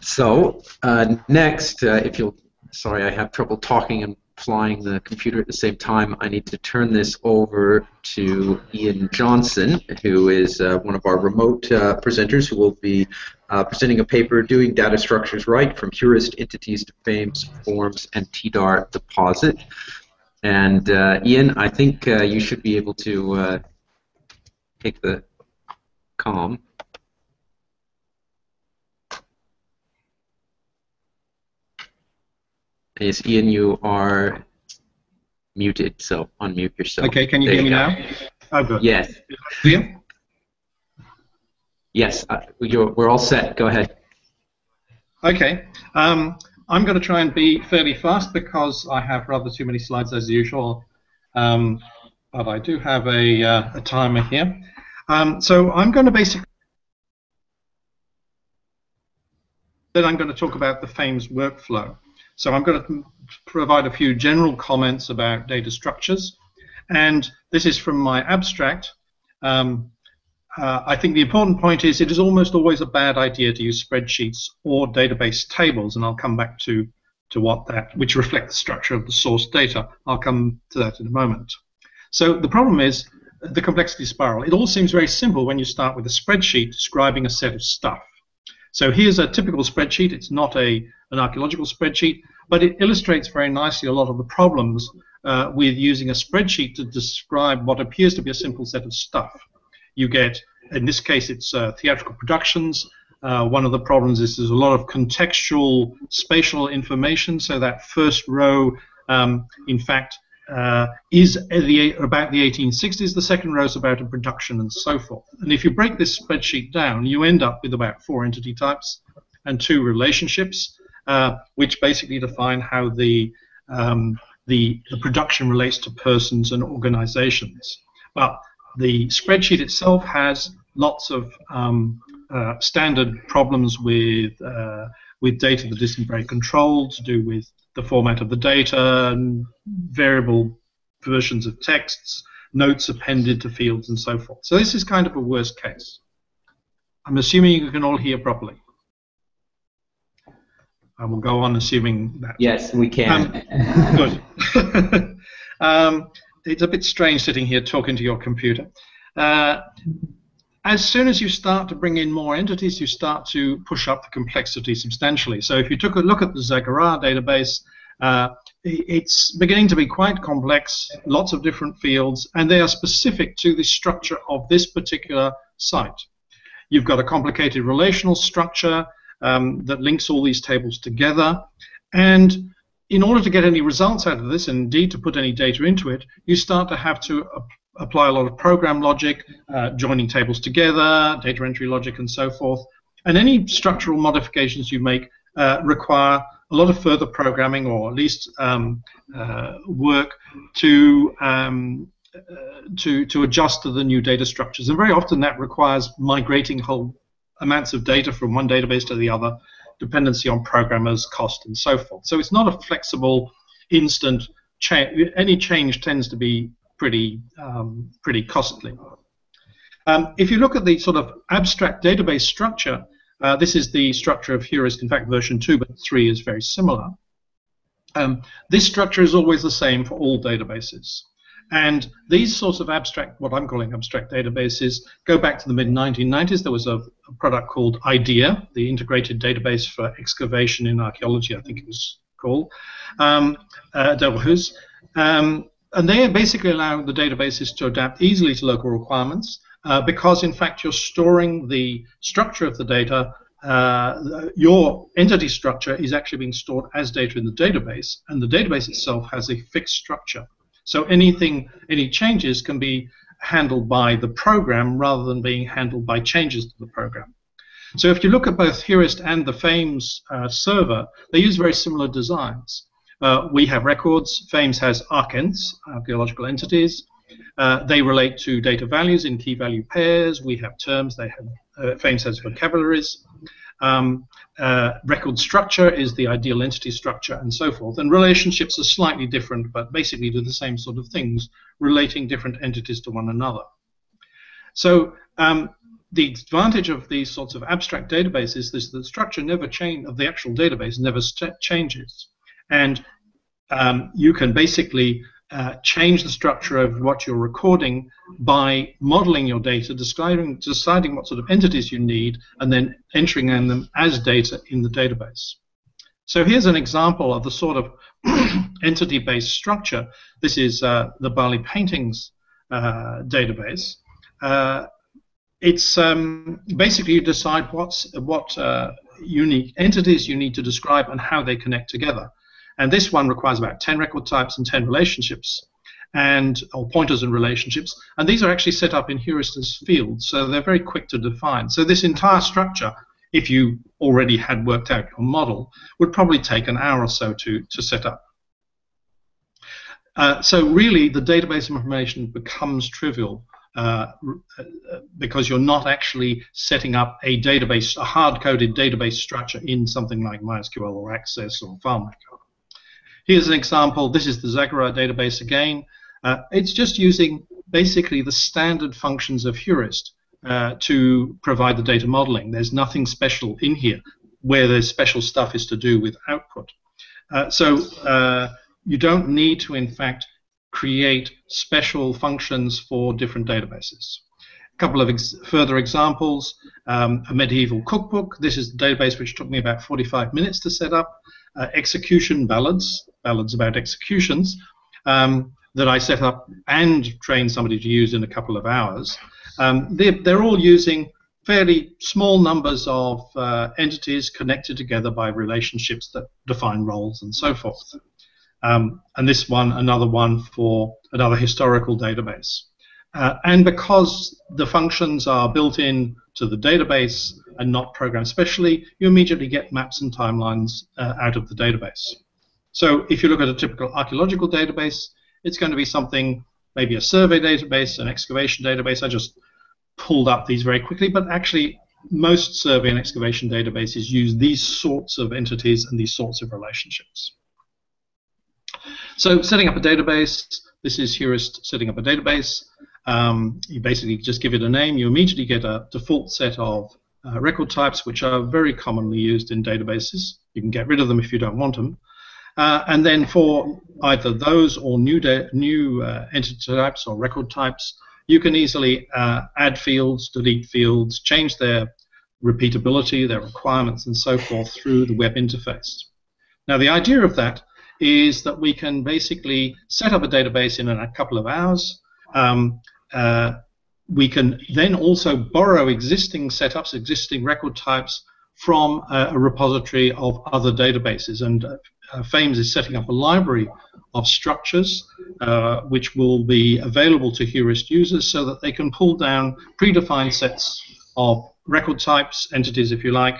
so uh, next, uh, if you'll, sorry, I have trouble talking and flying the computer at the same time. I need to turn this over to Ian Johnson, who is uh, one of our remote uh, presenters, who will be uh, presenting a paper, Doing Data Structures Right, From Heurist Entities to FAIMS, Forms, and T D A R Deposit. And uh, Ian, I think uh, you should be able to uh, take the comm. Yes, Ian, you are muted, so unmute yourself. Okay, can you there hear you me now? Oh, good. Yes. Clear? Yes, uh, you're, we're all set. Go ahead. Okay. Um, I'm going to try and be fairly fast because I have rather too many slides as usual, um, but I do have a, uh, a timer here. Um, so I'm going to basically... Then I'm going to talk about the FAIMS workflow. So I'm going to provide a few general comments about data structures, and this is from my abstract. Um, uh, I think the important point is it is almost always a bad idea to use spreadsheets or database tables, and I'll come back to, to what that, which reflect the structure of the source data. I'll come to that in a moment. So the problem is the complexity spiral. It all seems very simple when you start with a spreadsheet describing a set of stuff. So here's a typical spreadsheet. It's not a, an archaeological spreadsheet, but it illustrates very nicely a lot of the problems uh, with using a spreadsheet to describe what appears to be a simple set of stuff. You get, in this case, it's uh, theatrical productions. Uh, one of the problems is there's a lot of contextual spatial information, so that first row, um, in fact, Uh, is the, about the eighteen sixties, the second row is about a production and so forth. And if you break this spreadsheet down, you end up with about four entity types and two relationships, uh, which basically define how the, um, the, the production relates to persons and organizations. Well, the spreadsheet itself has lots of um, uh, standard problems with, uh, with data that isn't very controlled, to do with the format of the data, and variable versions of texts, notes appended to fields, and so forth. So this is kind of a worst case. I'm assuming you can all hear properly. I will go on assuming that. Yes, we can. Um, good. um, it's a bit strange sitting here talking to your computer. Uh, As soon as you start to bring in more entities, you start to push up the complexity substantially. So if you took a look at the Zagora database, uh, it's beginning to be quite complex, lots of different fields, and they are specific to the structure of this particular site. You've got a complicated relational structure um, that links all these tables together, and in order to get any results out of this, and indeed to put any data into it, you start to have to apply apply a lot of program logic, uh, joining tables together, data entry logic, and so forth. And any structural modifications you make uh, require a lot of further programming, or at least um, uh, work to, um, uh, to, to adjust to the new data structures. And very often that requires migrating whole amounts of data from one database to the other, dependency on programmers, cost, and so forth. So it's not a flexible, instant change. Any change tends to be pretty um, pretty costly. Um, if you look at the sort of abstract database structure, uh, this is the structure of Heurist, in fact version two, but three is very similar. Um, this structure is always the same for all databases. And these sorts of abstract, what I'm calling abstract databases, go back to the mid nineteen nineties. There was a, a product called IDEA, the Integrated Database for Excavation in Archaeology, I think it was called, um, uh, Delhu's. Um, And they basically allow the databases to adapt easily to local requirements uh, because, in fact, you're storing the structure of the data. Uh, your entity structure is actually being stored as data in the database, and the database itself has a fixed structure. So anything, any changes can be handled by the program rather than being handled by changes to the program. So if you look at both Heurist and the FAIMS uh, server, they use very similar designs. Uh, we have records. FAIMS has archents, archaeological entities. Uh, they relate to data values in key value pairs. We have terms. They have uh, FAIMS has vocabularies. Um, uh, record structure is the ideal entity structure, and so forth. And relationships are slightly different, but basically do the same sort of things, relating different entities to one another. So um, the advantage of these sorts of abstract databases is that the structure never change of the actual database never changes. And um, you can basically uh, change the structure of what you're recording by modeling your data, describing, deciding what sort of entities you need, and then entering in them as data in the database. So here's an example of the sort of entity-based structure. This is uh, the Bali Paintings uh, database. Uh, it's um, basically you decide what's, what uh, unique entities you need to describe and how they connect together. And this one requires about ten record types and ten relationships, and or pointers and relationships. And these are actually set up in Heurist as fields, so they're very quick to define. So this entire structure, if you already had worked out your model, would probably take an hour or so to, to set up. Uh, so really, the database information becomes trivial uh, because you're not actually setting up a database, a hard-coded database structure in something like MySQL or Access or FileMaker. Here's an example. This is the Zagora database again. Uh, it's just using basically the standard functions of Heurist uh, to provide the data modeling. There's nothing special in here. Where the special stuff is to do with output. Uh, so uh, you don't need to, in fact, create special functions for different databases. A couple of ex further examples, um, a medieval cookbook. This is the database which took me about forty-five minutes to set up. Uh, execution ballads, ballads about executions, um, that I set up and trained somebody to use in a couple of hours. Um, they're, they're all using fairly small numbers of uh, entities connected together by relationships that define roles and so forth. Um, and this one, another one for another historical database. Uh, and because the functions are built in to the database and not programmed specially, you immediately get maps and timelines uh, out of the database. So if you look at a typical archaeological database, it's going to be something, maybe a survey database, an excavation database. I just pulled up these very quickly, but actually most survey and excavation databases use these sorts of entities and these sorts of relationships. So setting up a database, this is Heurist setting up a database. Um, you basically just give it a name. You immediately get a default set of uh, record types, which are very commonly used in databases. You can get rid of them if you don't want them. Uh, and then for either those or new, new uh, entity types or record types, you can easily uh, add fields, delete fields, change their repeatability, their requirements, and so forth through the web interface. Now, the idea of that is that we can basically set up a database in a couple of hours. Um, uh, we can then also borrow existing setups, existing record types from a, a repository of other databases. And uh, uh, FAIMS is setting up a library of structures uh, which will be available to Heurist users so that they can pull down predefined sets of record types, entities if you like,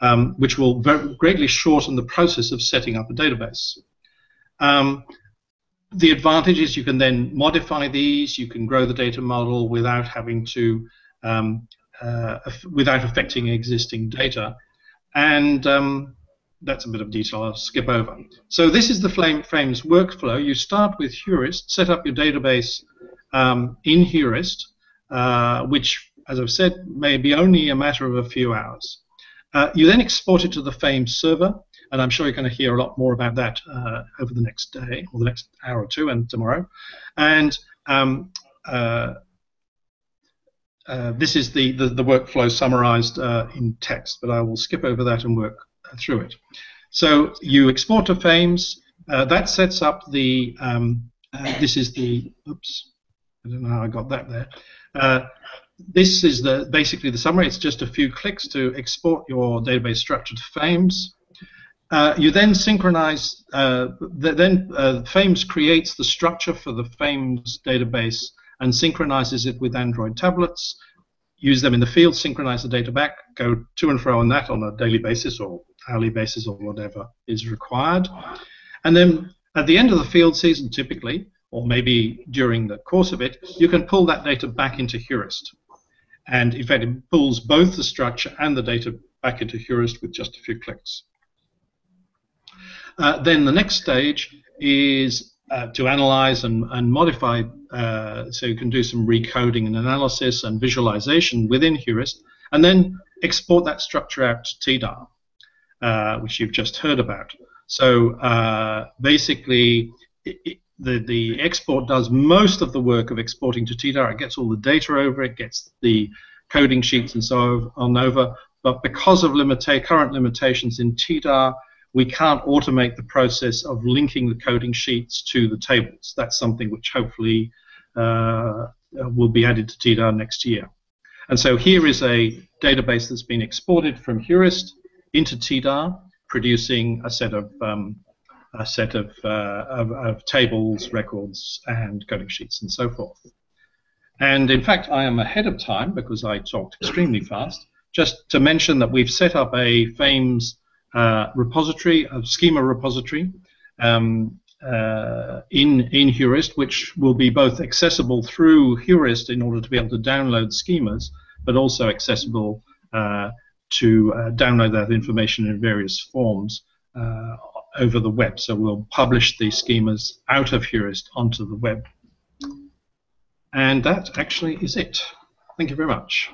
um, which will very greatly shorten the process of setting up a database. Um, The advantage is you can then modify these. You can grow the data model without having to, um, uh, without affecting existing data, and um, that's a bit of detail I'll skip over. So this is the FAIMS workflow. You start with Heurist, set up your database um, in Heurist, uh, which, as I've said, may be only a matter of a few hours. Uh, you then export it to the FAIMS server. And I'm sure you're going to hear a lot more about that uh, over the next day, or the next hour or two, and tomorrow. And um, uh, uh, this is the, the, the workflow summarized uh, in text, but I will skip over that and work through it. So you export to FAIMS. Uh, that sets up the, um, uh, this is the, oops, I don't know how I got that there. Uh, this is the basically the summary. It's just a few clicks to export your database structure to FAIMS. Uh, you then synchronize, uh, the, then uh, FAIMS creates the structure for the FAIMS database and synchronizes it with Android tablets, use them in the field, synchronize the data back, go to and fro on that on a daily basis or hourly basis or whatever is required. And then at the end of the field season, typically, or maybe during the course of it, you can pull that data back into Heurist. And in fact, it pulls both the structure and the data back into Heurist with just a few clicks. Uh, then the next stage is uh, to analyze and, and modify, uh, so you can do some recoding and analysis and visualization within Heurist, and then export that structure out to T D A R, uh, which you've just heard about. So uh, basically, it, it, the, the export does most of the work of exporting to T D A R. It gets all the data over, it gets the coding sheets and so on over, but because of limita- current limitations in T D A R, we can't automate the process of linking the coding sheets to the tables. That's something which hopefully uh, will be added to T D A R next year. And so here is a database that's been exported from Heurist into T D A R, producing a set of um, a set of, uh, of, of tables, records, and coding sheets, and so forth. And in fact, I am ahead of time because I talked extremely fast. Just to mention that we've set up a FAIMS Uh, repository, a schema repository um, uh, in, in Heurist, which will be both accessible through Heurist in order to be able to download schemas, but also accessible uh, to uh, download that information in various forms uh, over the web. So we'll publish these schemas out of Heurist onto the web. And that actually is it. Thank you very much.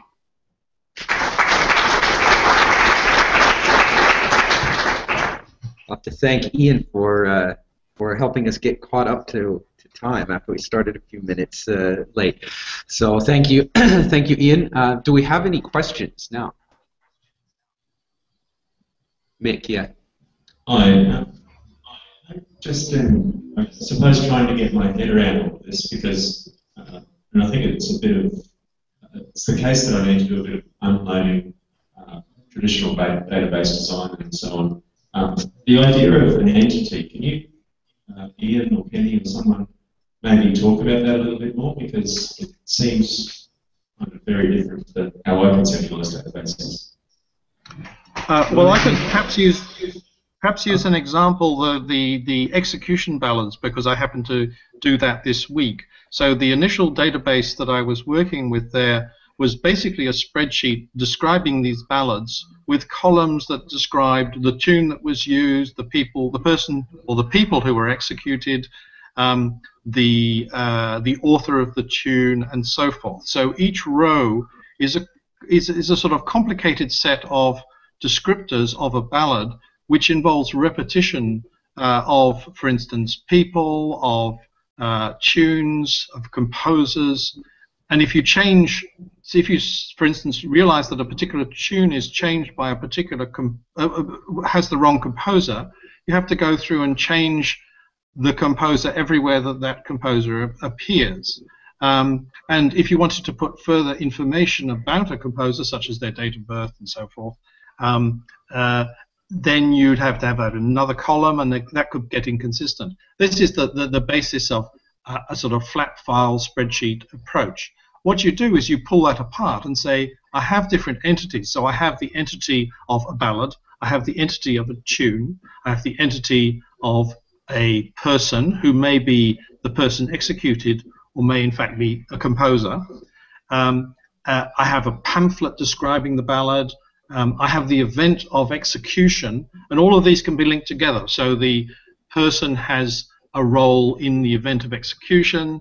I'll have to thank Ian for uh, for helping us get caught up to, to time after we started a few minutes uh, late. So thank you, thank you, Ian. Uh, do we have any questions now? Mick, yeah. Hi. Just um, I suppose trying to get my head around all this because, uh, and I think it's a bit of uh, it's the case that I need to do a bit of unloading uh, traditional database design and so on. Um, the idea of an entity, can you, uh, Ian or Penny or someone, maybe talk about that a little bit more because it seems kind of very different to how I conceptualize databases. Uh, well, I could perhaps use. Perhaps use an example, the, the, the execution balance, because I happen to do that this week. So the initial database that I was working with there was basically a spreadsheet describing these ballads with columns that described the tune that was used, the people, the person or the people who were executed, um, the, uh, the author of the tune, and so forth. So each row is a, is, is a sort of complicated set of descriptors of a ballad, which involves repetition uh, of, for instance, people, of uh, tunes, of composers. And if you change, so if you, for instance, realize that a particular tune is changed by a particular, com uh, has the wrong composer, you have to go through and change the composer everywhere that that composer appears. Um, and if you wanted to put further information about a composer, such as their date of birth and so forth, um, uh, then you'd have to have another column, and that could get inconsistent. This is the, the, the basis of a, a sort of flat file spreadsheet approach. What you do is you pull that apart and say, I have different entities. So I have the entity of a ballad, I have the entity of a tune, I have the entity of a person who may be the person executed or may in fact be a composer. Um, uh, I have a pamphlet describing the ballad, Um, I have the event of execution, and all of these can be linked together. So the person has a role in the event of execution,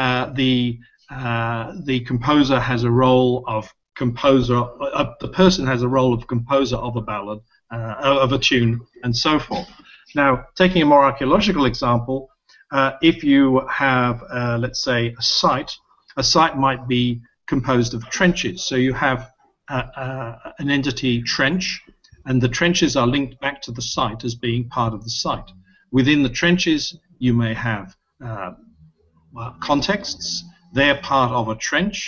uh, the, uh, the composer has a role of composer, uh, the person has a role of composer of a ballad, uh, of a tune, and so forth. Now, taking a more archaeological example, uh, if you have, uh, let's say, a site, a site might be composed of trenches. So you have Uh, uh, an entity trench, and the trenches are linked back to the site as being part of the site. Within the trenches you may have uh, contexts. They're part of a trench,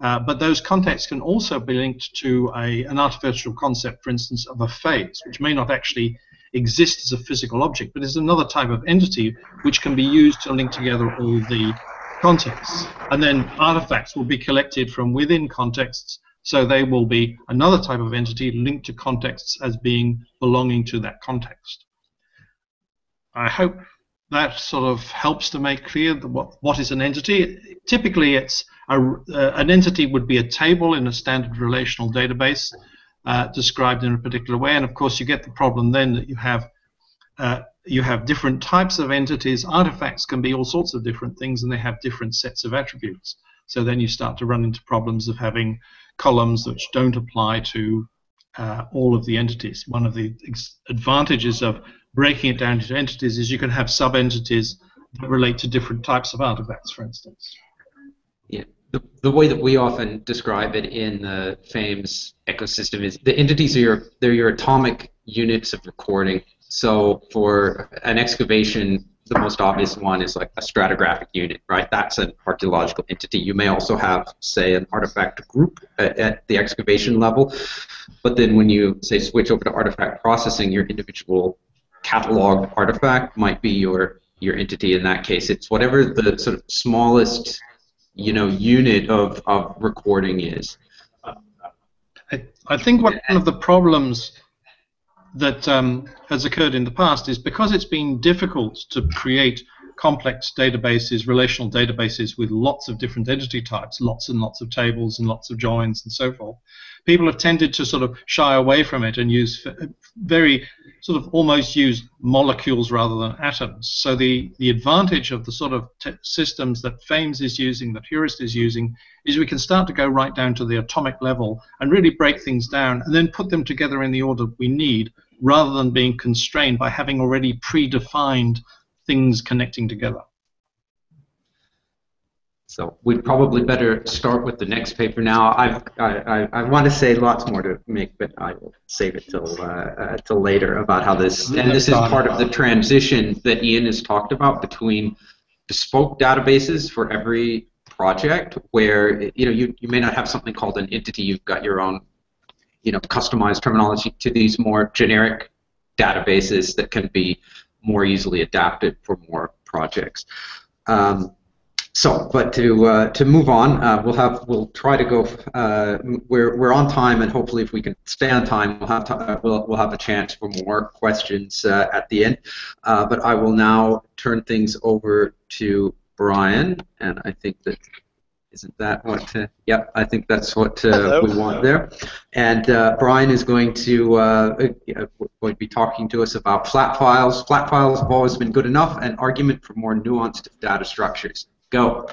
uh, but those contexts can also be linked to a, an artificial concept, for instance, of a phase, which may not actually exist as a physical object, but is another type of entity which can be used to link together all the contexts. And then artifacts will be collected from within contexts, so they will be another type of entity linked to contexts as being belonging to that context. I hope that sort of helps to make clear that what, what is an entity. Typically, it's a, uh, an entity would be a table in a standard relational database uh, described in a particular way. And of course, you get the problem then that you have uh, you have different types of entities. Artifacts can be all sorts of different things, and they have different sets of attributes. So then you start to run into problems of having columns which don't apply to uh, all of the entities. One of the advantages of breaking it down into entities is you can have sub-entities that relate to different types of artifacts, for instance. Yeah, the, the way that we often describe it in the FAIMS ecosystem is the entities are your, they're your atomic units of recording. So for an excavation, the most obvious one is like a stratigraphic unit, right? That's an archaeological entity. You may also have, say, an artifact group at, at the excavation level, but then when you, say, switch over to artifact processing, your individual catalog artifact might be your, your entity in that case. It's whatever the sort of smallest, you know, unit of, of recording is. I, I think one of the problems that um, has occurred in the past is because it's been difficult to create complex databases, relational databases with lots of different entity types, lots and lots of tables and lots of joins and so forth, people have tended to sort of shy away from it and use very sort of almost use molecules rather than atoms. So the, the advantage of the sort of t systems that FAIMS is using, that Heurist is using, is we can start to go right down to the atomic level and really break things down and then put them together in the order we need, rather than being constrained by having already predefined things connecting together. So we'd probably better start with the next paper now. I've, I, I, I want to say lots more to make, but I will save it till, uh, uh, till later about how this, and this is part of the transition that Ian has talked about between bespoke databases for every project where, you know, you, you may not have something called an entity, you've got your own, you know, customized terminology, to these more generic databases that can be more easily adapted for more projects. Um, so, but to uh, to move on, uh, we'll have we'll try to go. Uh, we're we're on time, and hopefully, if we can stay on time, we'll have to, we'll we'll have a chance for more questions uh, at the end. Uh, but I will now turn things over to Brian, and I think that. Isn't that what? Uh, yep, I think that's what uh, we want there. And uh, Brian is going to uh, uh, going to be talking to us about flat files. Flat files have always been good enough. An argument for more nuanced data structures. Go.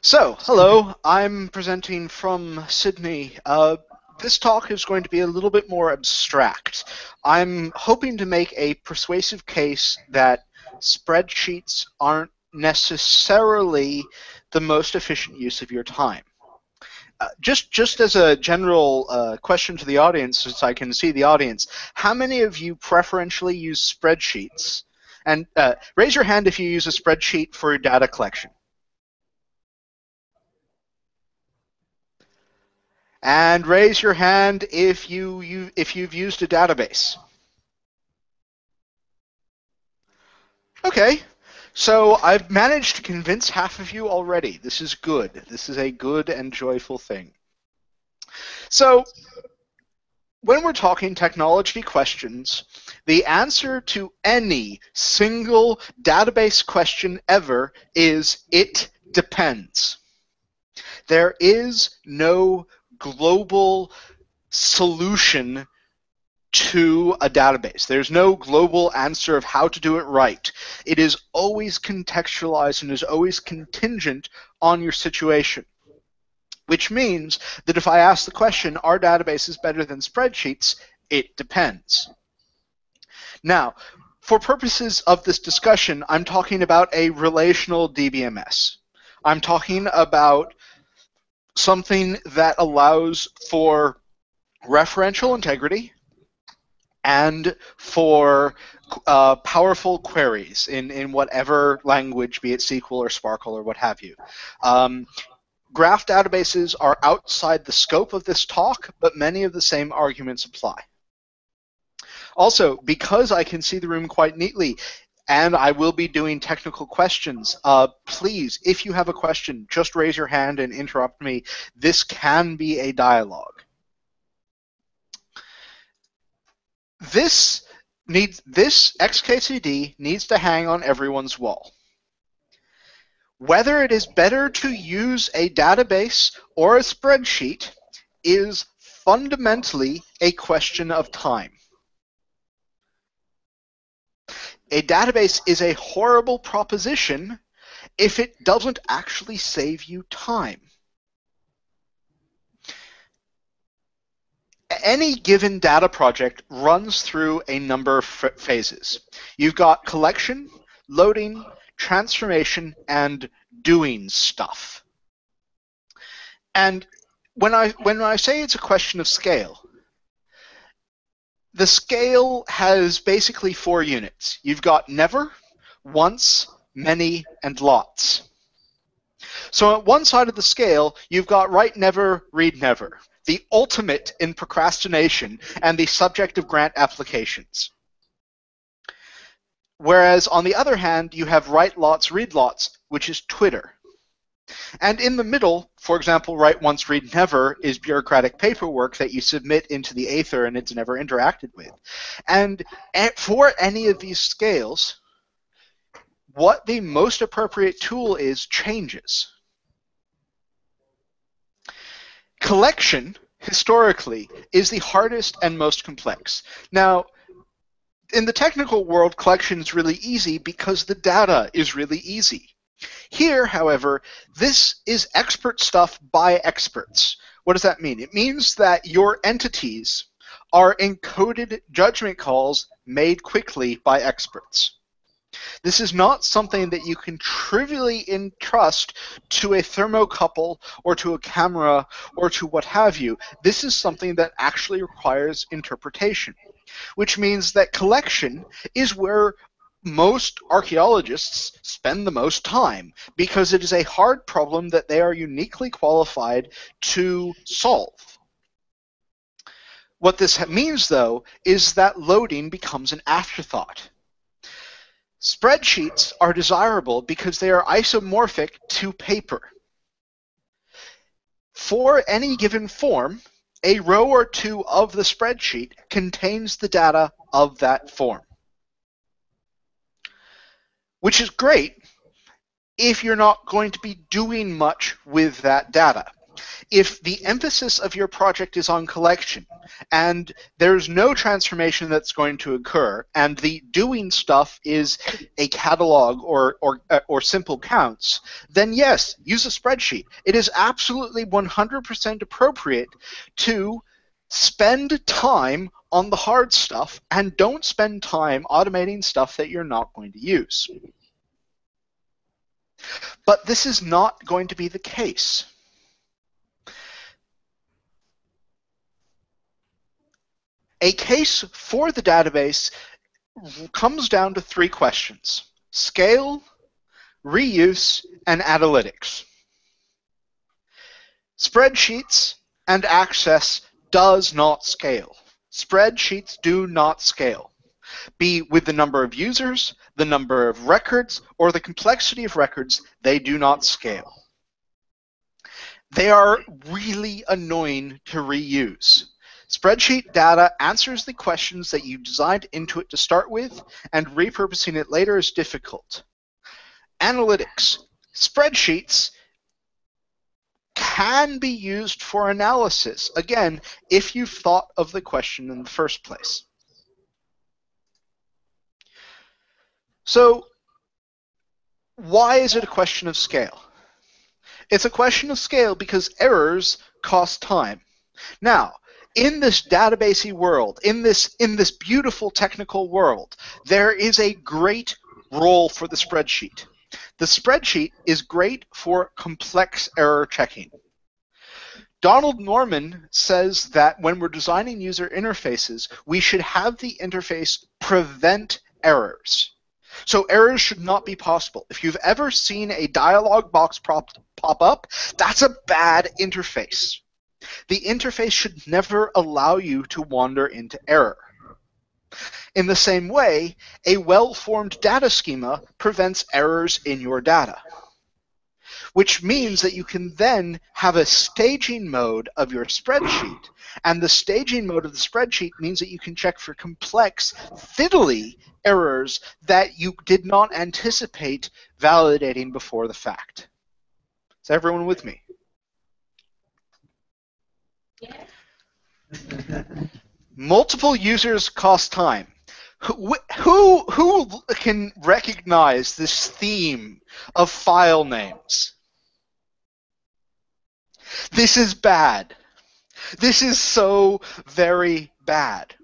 So, hello. I'm presenting from Sydney. Uh, This talk is going to be a little bit more abstract. I'm hoping to make a persuasive case that spreadsheets aren't necessarily the most efficient use of your time. Uh, just just as a general uh, question to the audience, since I can see the audience, how many of you preferentially use spreadsheets? And uh, raise your hand if you use a spreadsheet for data collection. And raise your hand if you, you if you've used a database. Okay. So I've managed to convince half of you already. This is good. This is a good and joyful thing. So when we're talking technology questions, the answer to any single database question ever is it depends. There is no global solution to a database. There's no global answer of how to do it right. It is always contextualized and is always contingent on your situation, which means that if I ask the question, are databases better than spreadsheets, it depends. Now, for purposes of this discussion, I'm talking about a relational D B M S. I'm talking about something that allows for referential integrity and for uh, powerful queries in, in whatever language, be it S Q L or Sparkle or what have you. Um, graph databases are outside the scope of this talk, but many of the same arguments apply. Also, because I can see the room quite neatly, and I will be doing technical questions, uh, please, if you have a question, just raise your hand and interrupt me. This can be a dialogue. This needs this X K C D needs to hang on everyone's wall. Whether it is better to use a database or a spreadsheet is fundamentally a question of time. A database is a horrible proposition if it doesn't actually save you time. Any given data project runs through a number of phases. You've got collection, loading, transformation, and doing stuff. And when I, when I say it's a question of scale, the scale has basically four units. You've got never, once, many, and lots. So at one side of the scale, you've got write never, read never, the ultimate in procrastination and the subject of grant applications. Whereas on the other hand, you have write lots, read lots, which is Twitter. And in the middle, for example, write once, read never is bureaucratic paperwork that you submit into the aether and it's never interacted with. And for any of these scales, what the most appropriate tool is changes. Collection, historically, is the hardest and most complex. Now, in the technical world, collection is really easy because the data is really easy. Here, however, this is expert stuff by experts. What does that mean? It means that your entities are encoded judgment calls made quickly by experts. This is not something that you can trivially entrust to a thermocouple or to a camera or to what have you. This is something that actually requires interpretation, which means that collection is where most archaeologists spend the most time because it is a hard problem that they are uniquely qualified to solve. What this means, though, is that loading becomes an afterthought. Spreadsheets are desirable because they are isomorphic to paper. For any given form, a row or two of the spreadsheet contains the data of that form, which is great if you're not going to be doing much with that data. If the emphasis of your project is on collection and there's no transformation that's going to occur and the doing stuff is a catalog or, or, or simple counts, then yes, use a spreadsheet. It is absolutely one hundred percent appropriate to spend time on the hard stuff and don't spend time automating stuff that you're not going to use. But this is not going to be the case. A case for the database comes down to three questions: scale, reuse, and analytics. Spreadsheets and access does not scale. Spreadsheets do not scale, be with the number of users, the number of records, or the complexity of records. They do not scale. They are really annoying to reuse. Spreadsheet data answers the questions that you designed into it to start with, and repurposing it later is difficult. Analytics. Spreadsheets can be used for analysis, again, if you've thought of the question in the first place. So, why is it a question of scale? It's a question of scale because errors cost time. Now, in this databasey world, in this in this beautiful technical world, there is a great role for the spreadsheet. The spreadsheet is great for complex error checking. Donald Norman says that when we're designing user interfaces, we should have the interface prevent errors. So errors should not be possible. If you've ever seen a dialog box pop, pop up, that's a bad interface. The interface should never allow you to wander into error. In the same way, a well-formed data schema prevents errors in your data, which means that you can then have a staging mode of your spreadsheet, and the staging mode of the spreadsheet means that you can check for complex, fiddly errors that you did not anticipate validating before the fact. Is everyone with me? Multiple users cost time. Who, who, who can recognize this theme of file names? This is bad. This is so very bad.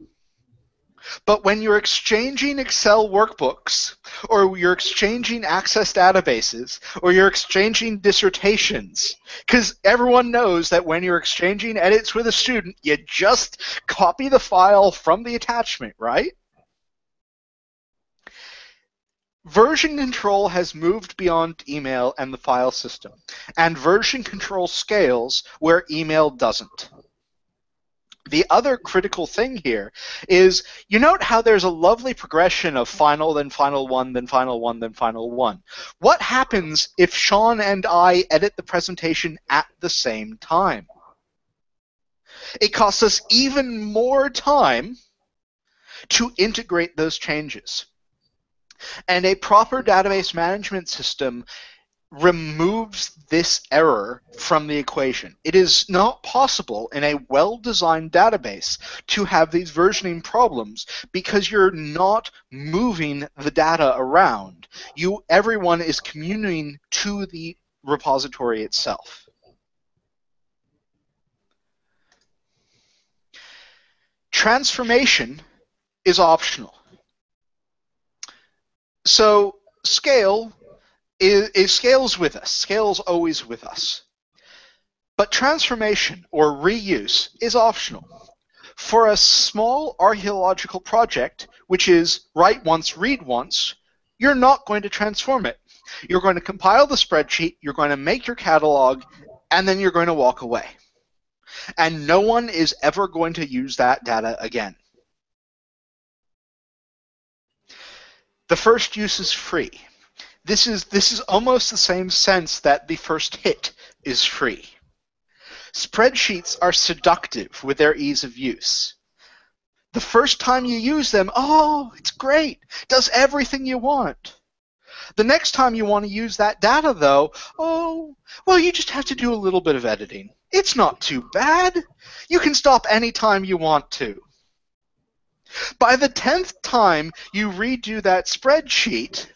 But when you're exchanging Excel workbooks, or you're exchanging Access databases, or you're exchanging dissertations, because everyone knows that when you're exchanging edits with a student, you just copy the file from the attachment, right? Version control has moved beyond email and the file system, and version control scales where email doesn't. The other critical thing here is, you note how there's a lovely progression of final, then final one, then final one, then final one. What happens if Sean and I edit the presentation at the same time? It costs us even more time to integrate those changes. And a proper database management system removes this error from the equation. It is not possible in a well-designed database to have these versioning problems because you're not moving the data around. You, everyone is communing to the repository itself. Transformation is optional. So scale is, is scale's with us. Scale's always with us. But transformation or reuse is optional. For a small archaeological project, which is write once, read once, you're not going to transform it. You're going to compile the spreadsheet, you're going to make your catalog, and then you're going to walk away. And no one is ever going to use that data again. The first use is free. This is, this is almost the same sense that the first hit is free. Spreadsheets are seductive with their ease of use. The first time you use them, oh, it's great. It does everything you want. The next time you want to use that data, though, oh, well, you just have to do a little bit of editing. It's not too bad. You can stop any time you want to. By the tenth time you redo that spreadsheet,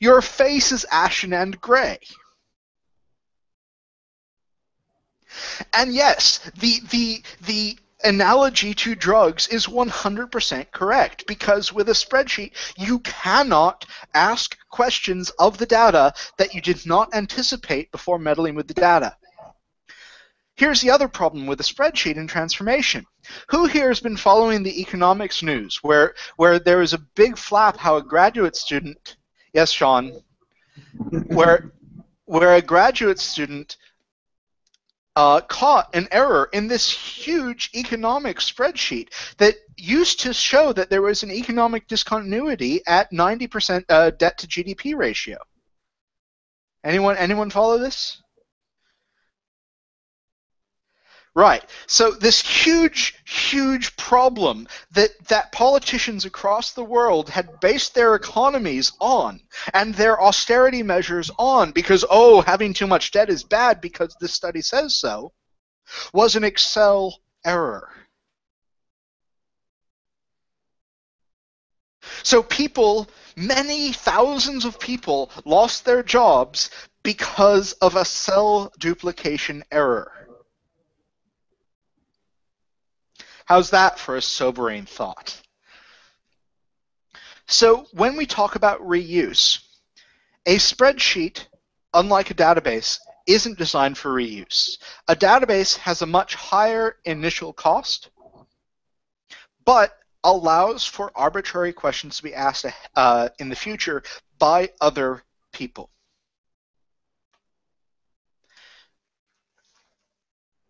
your face is ashen and gray. And yes, the, the, the analogy to drugs is one hundred percent correct, because with a spreadsheet, you cannot ask questions of the data that you did not anticipate before meddling with the data. Here's the other problem with a spreadsheet and transformation. Who here has been following the economics news where, where there is a big flap how a graduate student, yes, Sean, where, where a graduate student uh, caught an error in this huge economic spreadsheet that used to show that there was an economic discontinuity at ninety percent uh, debt to G D P ratio. Anyone, anyone follow this? Right. So this huge, huge problem that, that politicians across the world had based their economies on and their austerity measures on because, oh, having too much debt is bad because this study says so, was an Excel error. So people, many thousands of people lost their jobs because of a cell duplication error. How's that for a sobering thought? So when we talk about reuse, a spreadsheet, unlike a database, isn't designed for reuse. A database has a much higher initial cost, but allows for arbitrary questions to be asked uh, in the future by other people.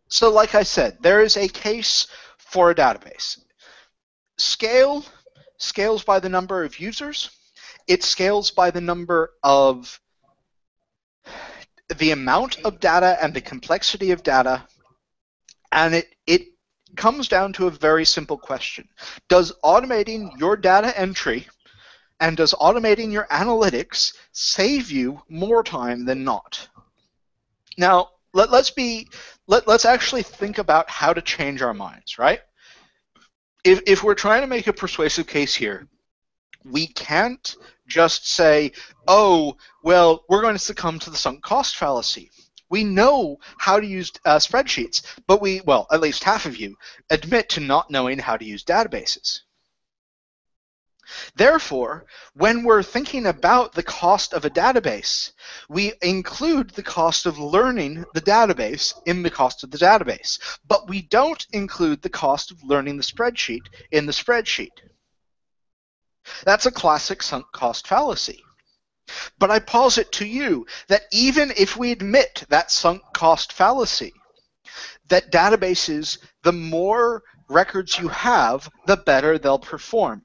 So like I said, there is a case for a database. Scale scales by the number of users. It scales by the number of the amount of data and the complexity of data. And it, it comes down to a very simple question. Does automating your data entry and does automating your analytics save you more time than not? Now, Let, let's be. Let, let's actually think about how to change our minds, right? If if we're trying to make a persuasive case here, we can't just say, "Oh, well, we're going to succumb to the sunk cost fallacy." We know how to use uh, spreadsheets, but we, well, at least half of you admit to not knowing how to use databases. Therefore, when we're thinking about the cost of a database, we include the cost of learning the database in the cost of the database, but we don't include the cost of learning the spreadsheet in the spreadsheet. That's a classic sunk cost fallacy. But I posit to you that even if we admit that sunk cost fallacy, that databases, the more records you have, the better they'll perform.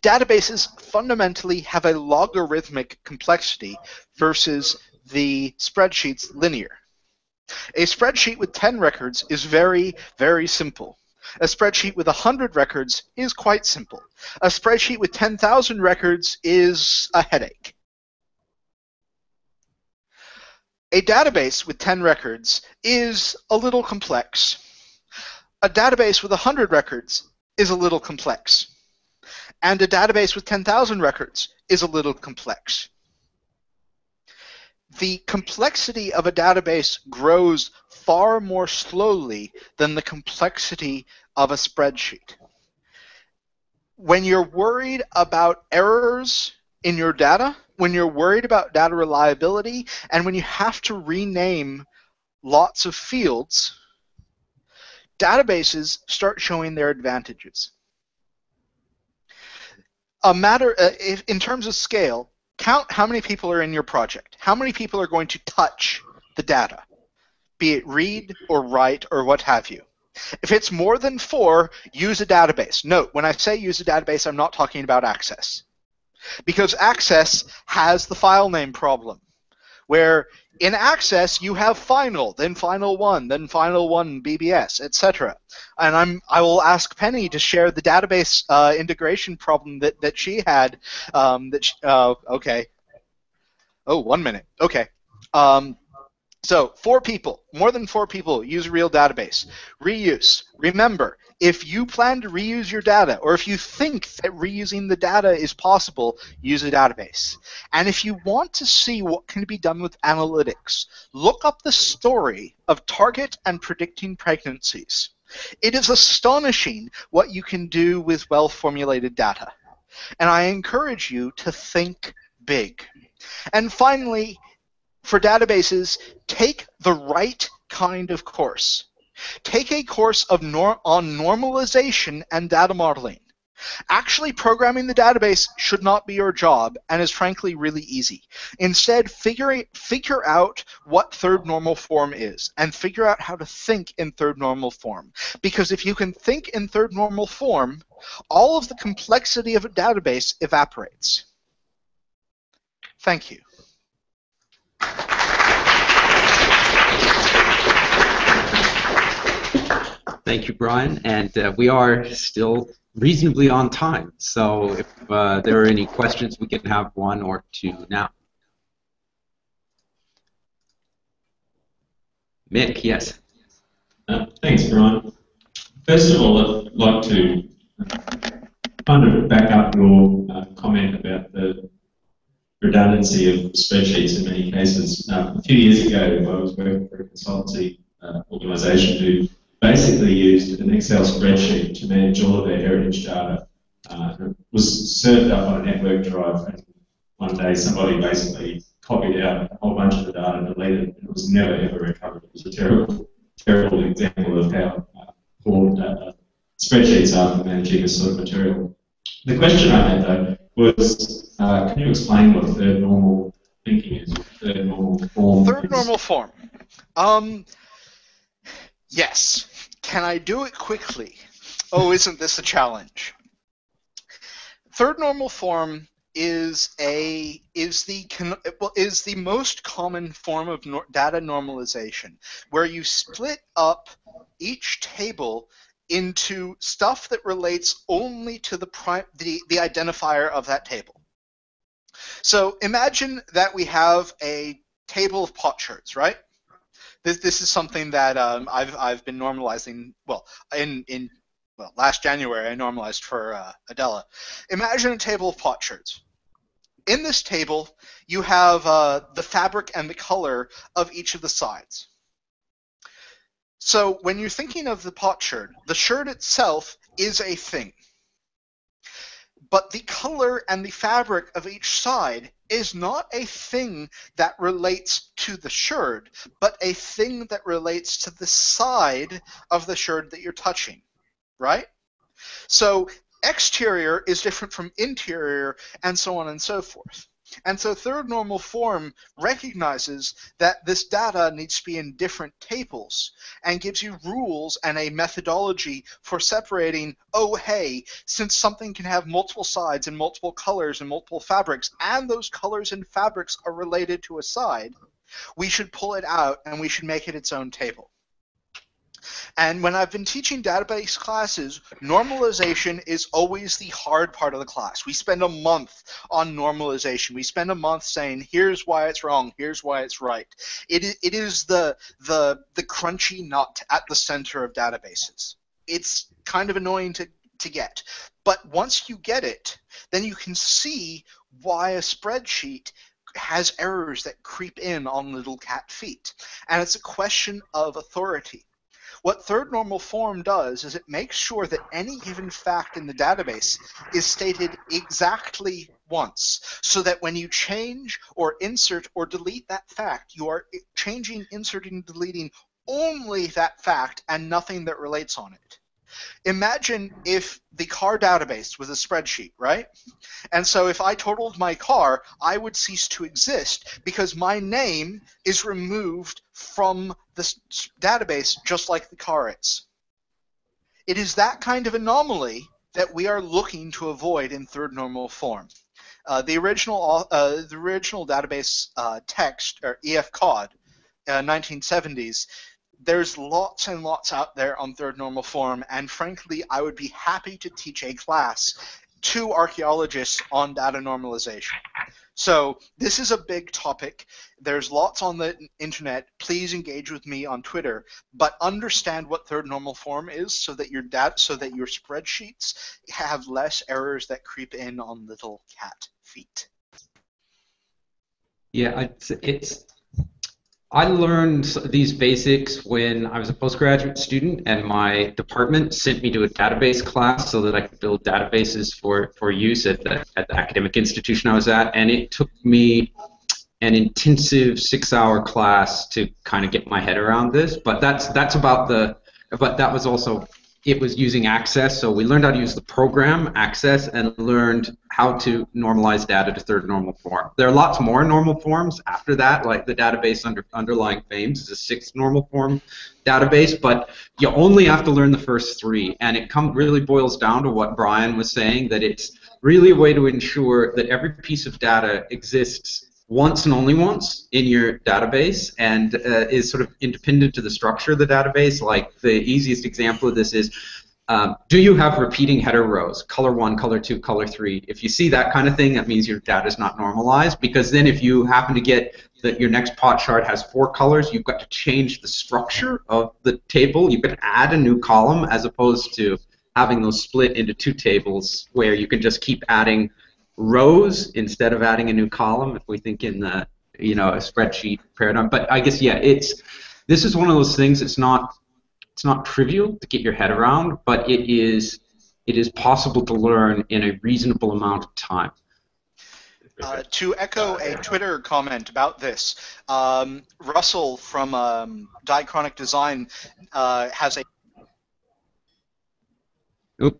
Databases fundamentally have a logarithmic complexity versus the spreadsheet's linear. A spreadsheet with ten records is very, very simple. A spreadsheet with one hundred records is quite simple. A spreadsheet with ten thousand records is a headache. A database with ten records is a little complex. A database with one hundred records is a little complex. And a database with ten thousand records is a little complex. The complexity of a database grows far more slowly than the complexity of a spreadsheet. When you're worried about errors in your data, when you're worried about data reliability, and when you have to rename lots of fields, databases start showing their advantages. A matter, uh, if, in terms of scale, count how many people are in your project. How many people are going to touch the data, be it read or write or what have you. If it's more than four, use a database. Note, when I say use a database, I'm not talking about Access. Because Access has the file name problem, where in Access you have final, then final one, then final one B B S, et cetera. And I'm I will ask Penny to share the database uh, integration problem that that she had. Um, that she, uh, okay. Oh, one minute. Okay. Um, so four people, more than four people, use a real database. Reuse. Remember, if you plan to reuse your data, or if you think that reusing the data is possible, use a database. And if you want to see what can be done with analytics, look up the story of Target and predicting pregnancies. It is astonishing what you can do with well-formulated data. And I encourage you to think big. And finally, for databases, take the right kind of course. Take a course of nor on normalization and data modeling. Actually programming the database should not be your job and is frankly really easy. Instead, figure, figure out what third normal form is and figure out how to think in third normal form. Because if you can think in third normal form, all of the complexity of a database evaporates. Thank you. Thank you, Brian, and uh, we are still reasonably on time, so if uh, there are any questions, we can have one or two now. Mick, yes. Uh, thanks, Brian. First of all, I'd like to kind of back up your uh, comment about the redundancy of spreadsheets in many cases. Uh, a few years ago, I was working for a consultancy uh, organisation who basically used an Excel spreadsheet to manage all of their heritage data. Uh, it was served up on a network drive, and one day somebody basically copied out a whole bunch of the data and deleted it. It was never ever recovered. It was a terrible, terrible example of how uh, poor uh, spreadsheets are for managing this sort of material. The question I had though was, uh, can you explain what third normal thinking is? Third normal form. Third is? normal form. Um, Yes. Can I do it quickly? Oh, isn't this a challenge? Third normal form is a is the well is the most common form of nor data normalization, where you split up each table into stuff that relates only to the prime the, the identifier of that table. So imagine that we have a table of potsherds, right? This this is something that um, I've I've been normalizing. Well, in in well last January I normalized for uh, Adela. Imagine a table of potsherds. In this table, you have uh, the fabric and the color of each of the sides. So when you're thinking of the potsherd, the sherd itself is a thing, but the color and the fabric of each side is not a thing that relates to the sherd, but a thing that relates to the side of the sherd that you're touching, right? So exterior is different from interior, and so on and so forth. And so third normal form recognizes that this data needs to be in different tables and gives you rules and a methodology for separating, oh hey, since something can have multiple sides and multiple colors and multiple fabrics, and those colors and fabrics are related to a side, we should pull it out and we should make it its own table. And when I've been teaching database classes, normalization is always the hard part of the class. We spend a month on normalization. We spend a month saying, here's why it's wrong, here's why it's right. It, it is the, the, the crunchy nut at the center of databases. It's kind of annoying to, to get. But once you get it, then you can see why a spreadsheet has errors that creep in on little cat feet. And it's a question of authority. What third normal form does is it makes sure that any given fact in the database is stated exactly once, so that when you change or insert or delete that fact, you are changing, inserting, deleting only that fact and nothing that relates on it. Imagine if the car database was a spreadsheet, right? And so if I totaled my car, I would cease to exist because my name is removed from the database just like the car is. It is that kind of anomaly that we are looking to avoid in third normal form. Uh, the, original, uh, the original database uh, text, or E F C O D, uh, nineteen seventies, there's lots and lots out there on third normal form, and frankly, I would be happy to teach a class to archaeologists on data normalization. So this is a big topic. There's lots on the internet. Please engage with me on Twitter, but understand what third normal form is so that your data, so that your spreadsheets have less errors that creep in on little cat feet. Yeah, it's. it's... I learned these basics when I was a postgraduate student, and my department sent me to a database class so that I could build databases for, for use at the, at the academic institution I was at, and it took me an intensive six-hour class to kind of get my head around this, but that's that's about the, but that was also, it was using Access, so we learned how to use the program, Access, and learned how to normalize data to third normal form. There are lots more normal forms after that, like the database under, underlying FAIMS is a sixth normal form database, but you only have to learn the first three, and it come, really boils down to what Brian was saying, that it's really a way to ensure that every piece of data exists once and only once in your database, and uh, is sort of independent to the structure of the database. Like the easiest example of this is, um, do you have repeating header rows, color one, color two, color three? If you see that kind of thing, that means your data is not normalized, because then if you happen to get that your next pot shard has four colors, you've got to change the structure of the table. You can add a new column as opposed to having those split into two tables where you can just keep adding rows instead of adding a new column, if we think in the, you know, a spreadsheet paradigm. But I guess, yeah, it's, this is one of those things. It's not, it's not trivial to get your head around, but it is, it is possible to learn in a reasonable amount of time. Uh, to echo a Twitter comment about this, um, Russell from um, Diachronic Design uh, has a. Oop,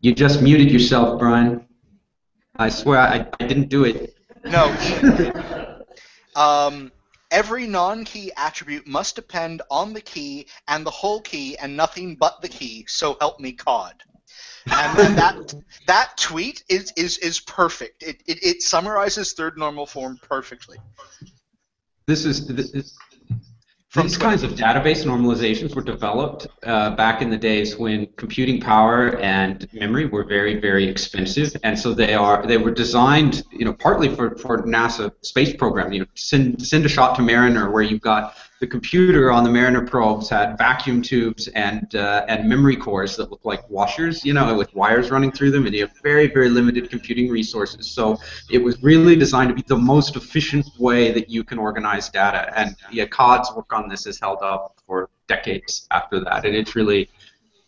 you just muted yourself, Brian. I swear I, I didn't do it. No. um, every non-key attribute must depend on the key and the whole key and nothing but the key, so help me C O D. And then that that tweet is, is, is perfect. It, it, it summarizes third normal form perfectly. This is... This is These kinds of database normalizations were developed uh, back in the days when computing power and memory were very, very expensive, and so they are they were designed, you know, partly for, for NASA space program. You know, send send a shot to Mariner, where you've got the computer on the Mariner probes had vacuum tubes and uh, and memory cores that looked like washers, you know, with wires running through them, and you have very, very limited computing resources. So it was really designed to be the most efficient way that you can organize data. And yeah, C O D's work on this has held up for decades after that, and it's really,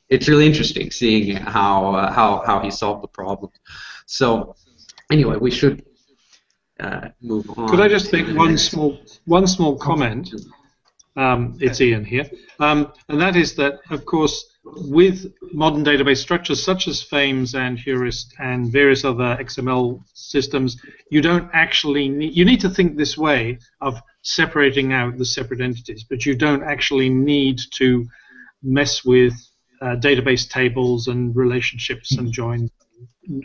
it's really interesting seeing how uh, how how he solved the problem. So anyway, we should uh, move on. Could I just make one small one small comment? Um, it's Ian here, um, and that is that, of course, with modern database structures such as FAIMS and Heurist and various other X M L systems, you don't actually need, you need to think this way of separating out the separate entities, but you don't actually need to mess with uh, database tables and relationships and join,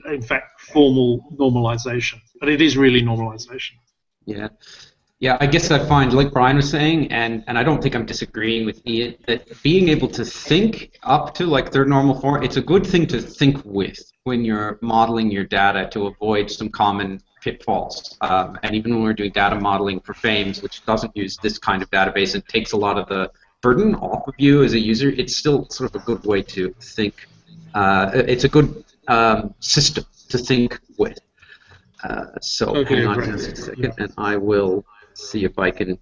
in fact, formal normalization. But it is really normalization. Yeah. Yeah, I guess I find, like Brian was saying, and, and I don't think I'm disagreeing with Ian, that being able to think up to like their normal form, it's a good thing to think with when you're modeling your data to avoid some common pitfalls. Um, and even when we're doing data modeling for FAIMS, which doesn't use this kind of database and takes a lot of the burden off of you as a user, it's still sort of a good way to think. Uh, it's a good um, system to think with. Uh, so okay, hang on right. just a second, yeah. and I will see if I can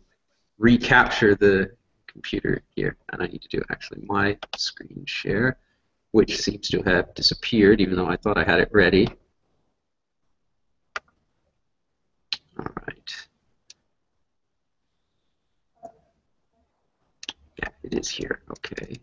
recapture the computer here. And I need to do actually my screen share, which seems to have disappeared, even though I thought I had it ready. All right. Yeah, it is here. Okay.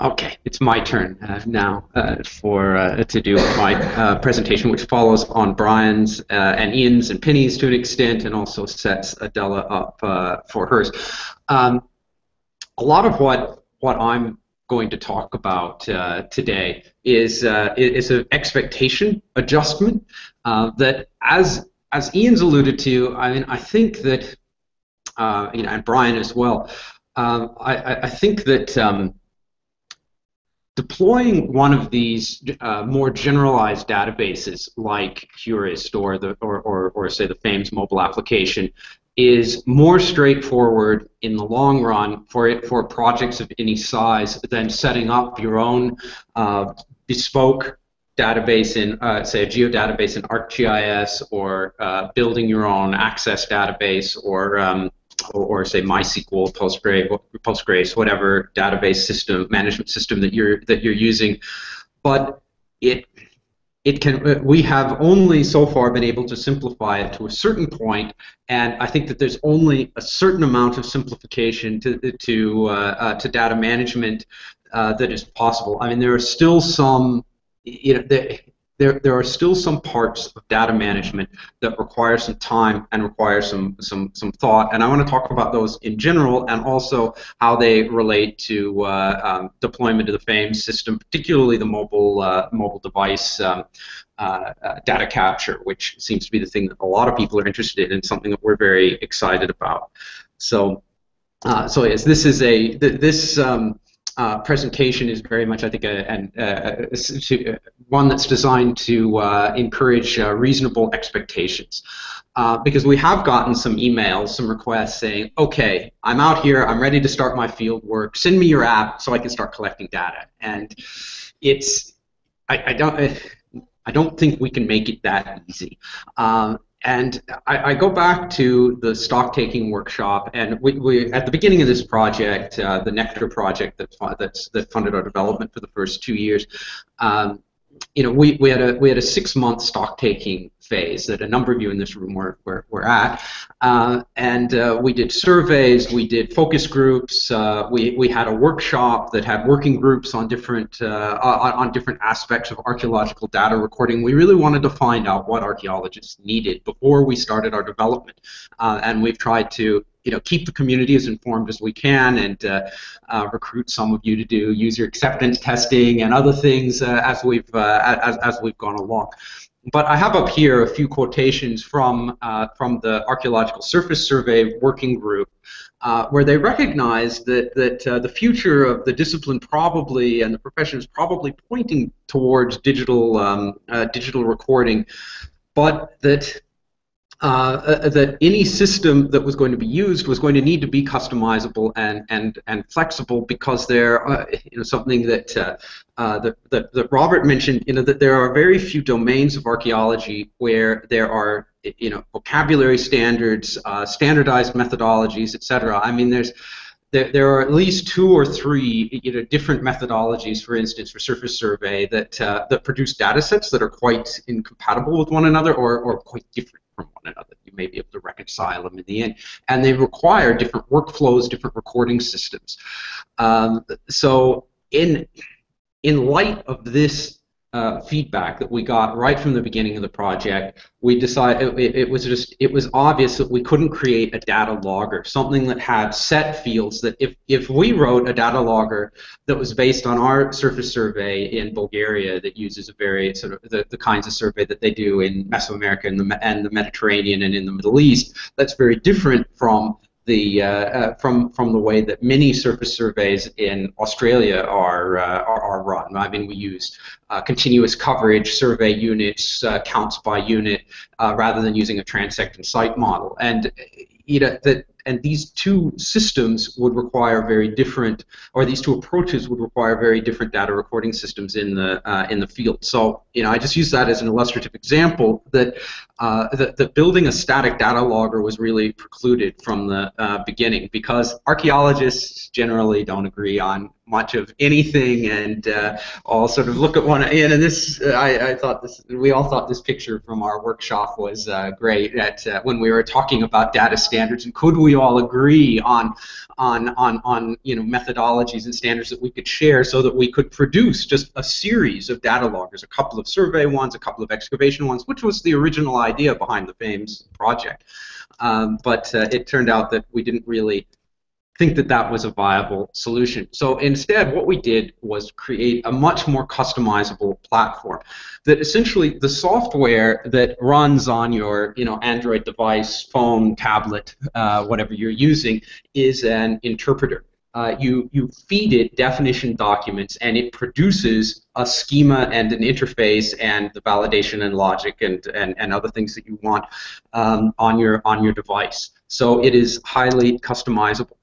Okay, it's my turn uh, now uh, for uh, to do my uh, presentation, which follows on Brian's uh, and Ian's and Penny's to an extent, and also sets Adela up uh, for hers. Um, a lot of what what I'm going to talk about uh, today is uh, is an expectation adjustment uh, that, as as Ian's alluded to, I mean, I think that uh, you know, and Brian as well. Uh, I I think that. Um, Deploying one of these uh, more generalized databases, like Heurist or the or, or, or say the FAIMS mobile application, is more straightforward in the long run for it for projects of any size than setting up your own uh, bespoke database in uh, say a geodatabase in ArcGIS, or uh, building your own Access database, or um, Or, or say MySQL, Postgres, Postgres, whatever database system management system that you're that you're using, but it it can we have only so far been able to simplify it to a certain point, and I think that there's only a certain amount of simplification to to uh, uh, to data management uh, that is possible. I mean, there are still some you know. There, There, there are still some parts of data management that require some time and require some, some, some thought, and I want to talk about those in general and also how they relate to uh, um, deployment of the FAIMS system, particularly the mobile uh, mobile device um, uh, uh, data capture, which seems to be the thing that a lot of people are interested in, and something that we're very excited about. So, uh, so yes, this is a th this. Um, Uh, presentation is very much, I think, a, an, a, a, a, one that's designed to uh, encourage uh, reasonable expectations. Uh, because we have gotten some emails, some requests saying, okay, I'm out here, I'm ready to start my field work, send me your app so I can start collecting data. And it's, I, I, don't, I don't think we can make it that easy. Um, And I, I go back to the stock-taking workshop, and we, we at the beginning of this project, uh, the Nectar project that that's, that funded our development for the first two years. Um, you know, we, we had a we had a six-month stock-taking phase that a number of you in this room were were, were at, uh, and uh, we did surveys, we did focus groups, uh, we we had a workshop that had working groups on different uh, on, on different aspects of archaeological data recording. We really wanted to find out what archaeologists needed before we started our development, uh, and we've tried to. You know, keep the community as informed as we can, and uh, uh, recruit some of you to do user acceptance testing and other things uh, as we've uh, as as we've gone along. But I have up here a few quotations from uh, from the Archaeological Surface Survey Working Group, uh, where they recognize that that uh, the future of the discipline probably and the profession is probably pointing towards digital um, uh, digital recording, but that. Uh, that any system that was going to be used was going to need to be customizable and and and flexible, because there, uh, you know, something that, uh, uh, that that that Robert mentioned, you know, that there are very few domains of archaeology where there are, you know, vocabulary standards, uh, standardized methodologies, et cetera. I mean, there's. There, there are at least two or three, you know, different methodologies, for instance, for surface survey that uh, that produce data sets that are quite incompatible with one another, or, or quite different from one another. You may be able to reconcile them in the end, and they require different workflows, different recording systems. Um, so, in in light of this. Uh, uh, feedback that we got right from the beginning of the project. We decided it, it was just it was obvious that we couldn't create a data logger, something that had set fields. That if if we wrote a data logger that was based on our surface survey in Bulgaria, that uses a very sort of the, the kinds of survey that they do in Mesoamerica and the and the Mediterranean and in the Middle East, that's very different from The, uh, uh, from from the way that many surface surveys in Australia are uh, are, are run. I mean, we use uh, continuous coverage survey units, uh, counts by unit, uh, rather than using a transect and site model. And you know that and these two systems would require very different, or these two approaches would require very different data recording systems in the uh, in the field. So you know, I just use that as an illustrative example that uh, that, that building a static data logger was really precluded from the uh, beginning, because archaeologists generally don't agree on much of anything, and uh, all sort of look at one. And this, uh, I, I thought this, we all thought this picture from our workshop was uh, great. At uh, when we were talking about data standards and could we all agree on on on on you know methodologies and standards that we could share, so that we could produce just a series of data loggers, a couple of survey ones, a couple of excavation ones, which was the original idea behind the FAIMS project. Um, but uh, it turned out that we didn't really think that that was a viable solution. So instead, what we did was create a much more customizable platform that essentially the software that runs on your you know Android device, phone, tablet, uh, whatever you're using, is an interpreter. Uh, you, you feed it definition documents, and it produces a schema and an interface and the validation and logic and, and, and other things that you want um, on your, on your device. So it is highly customizable.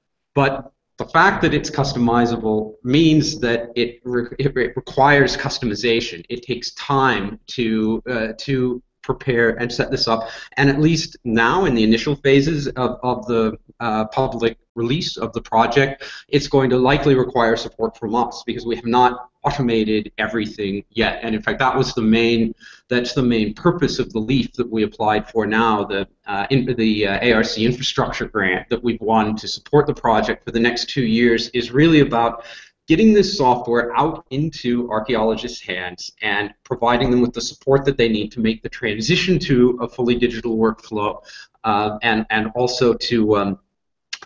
But the fact that it's customizable means that it, re it requires customization. It takes time to uh, to prepare and set this up. And at least now, in the initial phases of, of the uh, public release of the project, it's going to likely require support from us, because we have not automated everything yet. And in fact, that was the main that's the main purpose of the LEAF that we applied for now, the uh, in, the uh, A R C infrastructure grant that we've won to support the project for the next two years is really about getting this software out into archaeologists' hands and providing them with the support that they need to make the transition to a fully digital workflow, uh, and and also to um,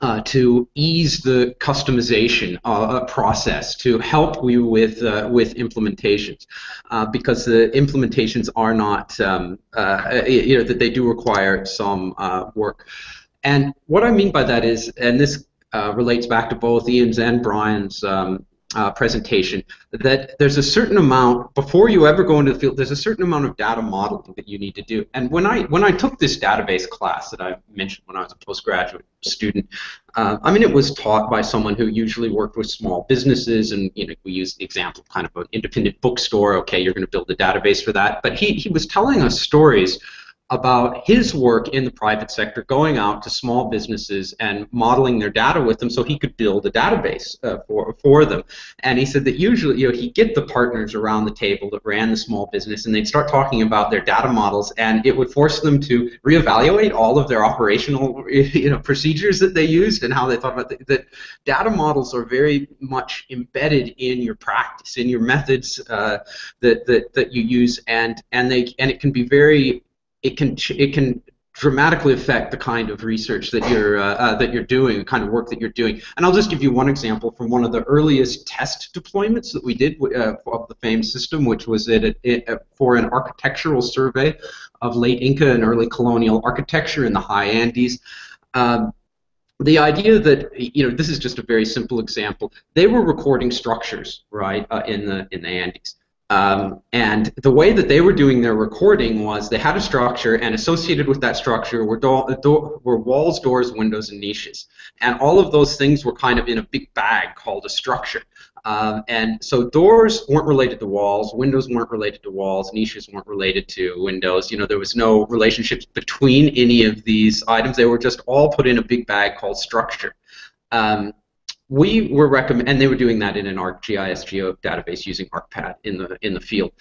Uh, to ease the customization uh, process, to help you with uh, with implementations, uh, because the implementations are not um, uh, you know that they do require some uh, work. And what I mean by that is, and this uh, relates back to both Ian's and Brian's um, uh, presentation, that there's a certain amount before you ever go into the field. There's a certain amount of data modeling that you need to do. And when I when I took this database class that I mentioned when I was a postgraduate student, uh, I mean, it was taught by someone who usually worked with small businesses, and you know, we used the example of kind of an independent bookstore. Okay, you're going to build a database for that. But he he was telling us stories about his work in the private sector, going out to small businesses and modeling their data with them so he could build a database uh, for, for them. And he said that usually you know, he'd get the partners around the table that ran the small business, and they'd start talking about their data models, and it would force them to reevaluate all of their operational you know, procedures that they used and how they thought about the, that. Data models are very much embedded in your practice, in your methods uh, that, that, that you use, and, and, they, and it can be very It can it can dramatically affect the kind of research that you're uh, uh, that you're doing, the kind of work that you're doing. And I'll just give you one example from one of the earliest test deployments that we did uh, of the FAIMS system, which was at a, it, a, for an architectural survey of late Inca and early colonial architecture in the high Andes. Um, The idea that you know this is just a very simple example. They were recording structures right uh, in the in the Andes. Um, and the way that they were doing their recording was they had a structure, and associated with that structure were, do do were walls, doors, windows, and niches. And all of those things were kind of in a big bag called a structure. Um, and so doors weren't related to walls, windows weren't related to walls, niches weren't related to windows. You know, there was no relationships between any of these items. They were just all put in a big bag called structure. Um, We were recommend, and they were doing that in an ArcGIS geo database using ArcPad in the in the field.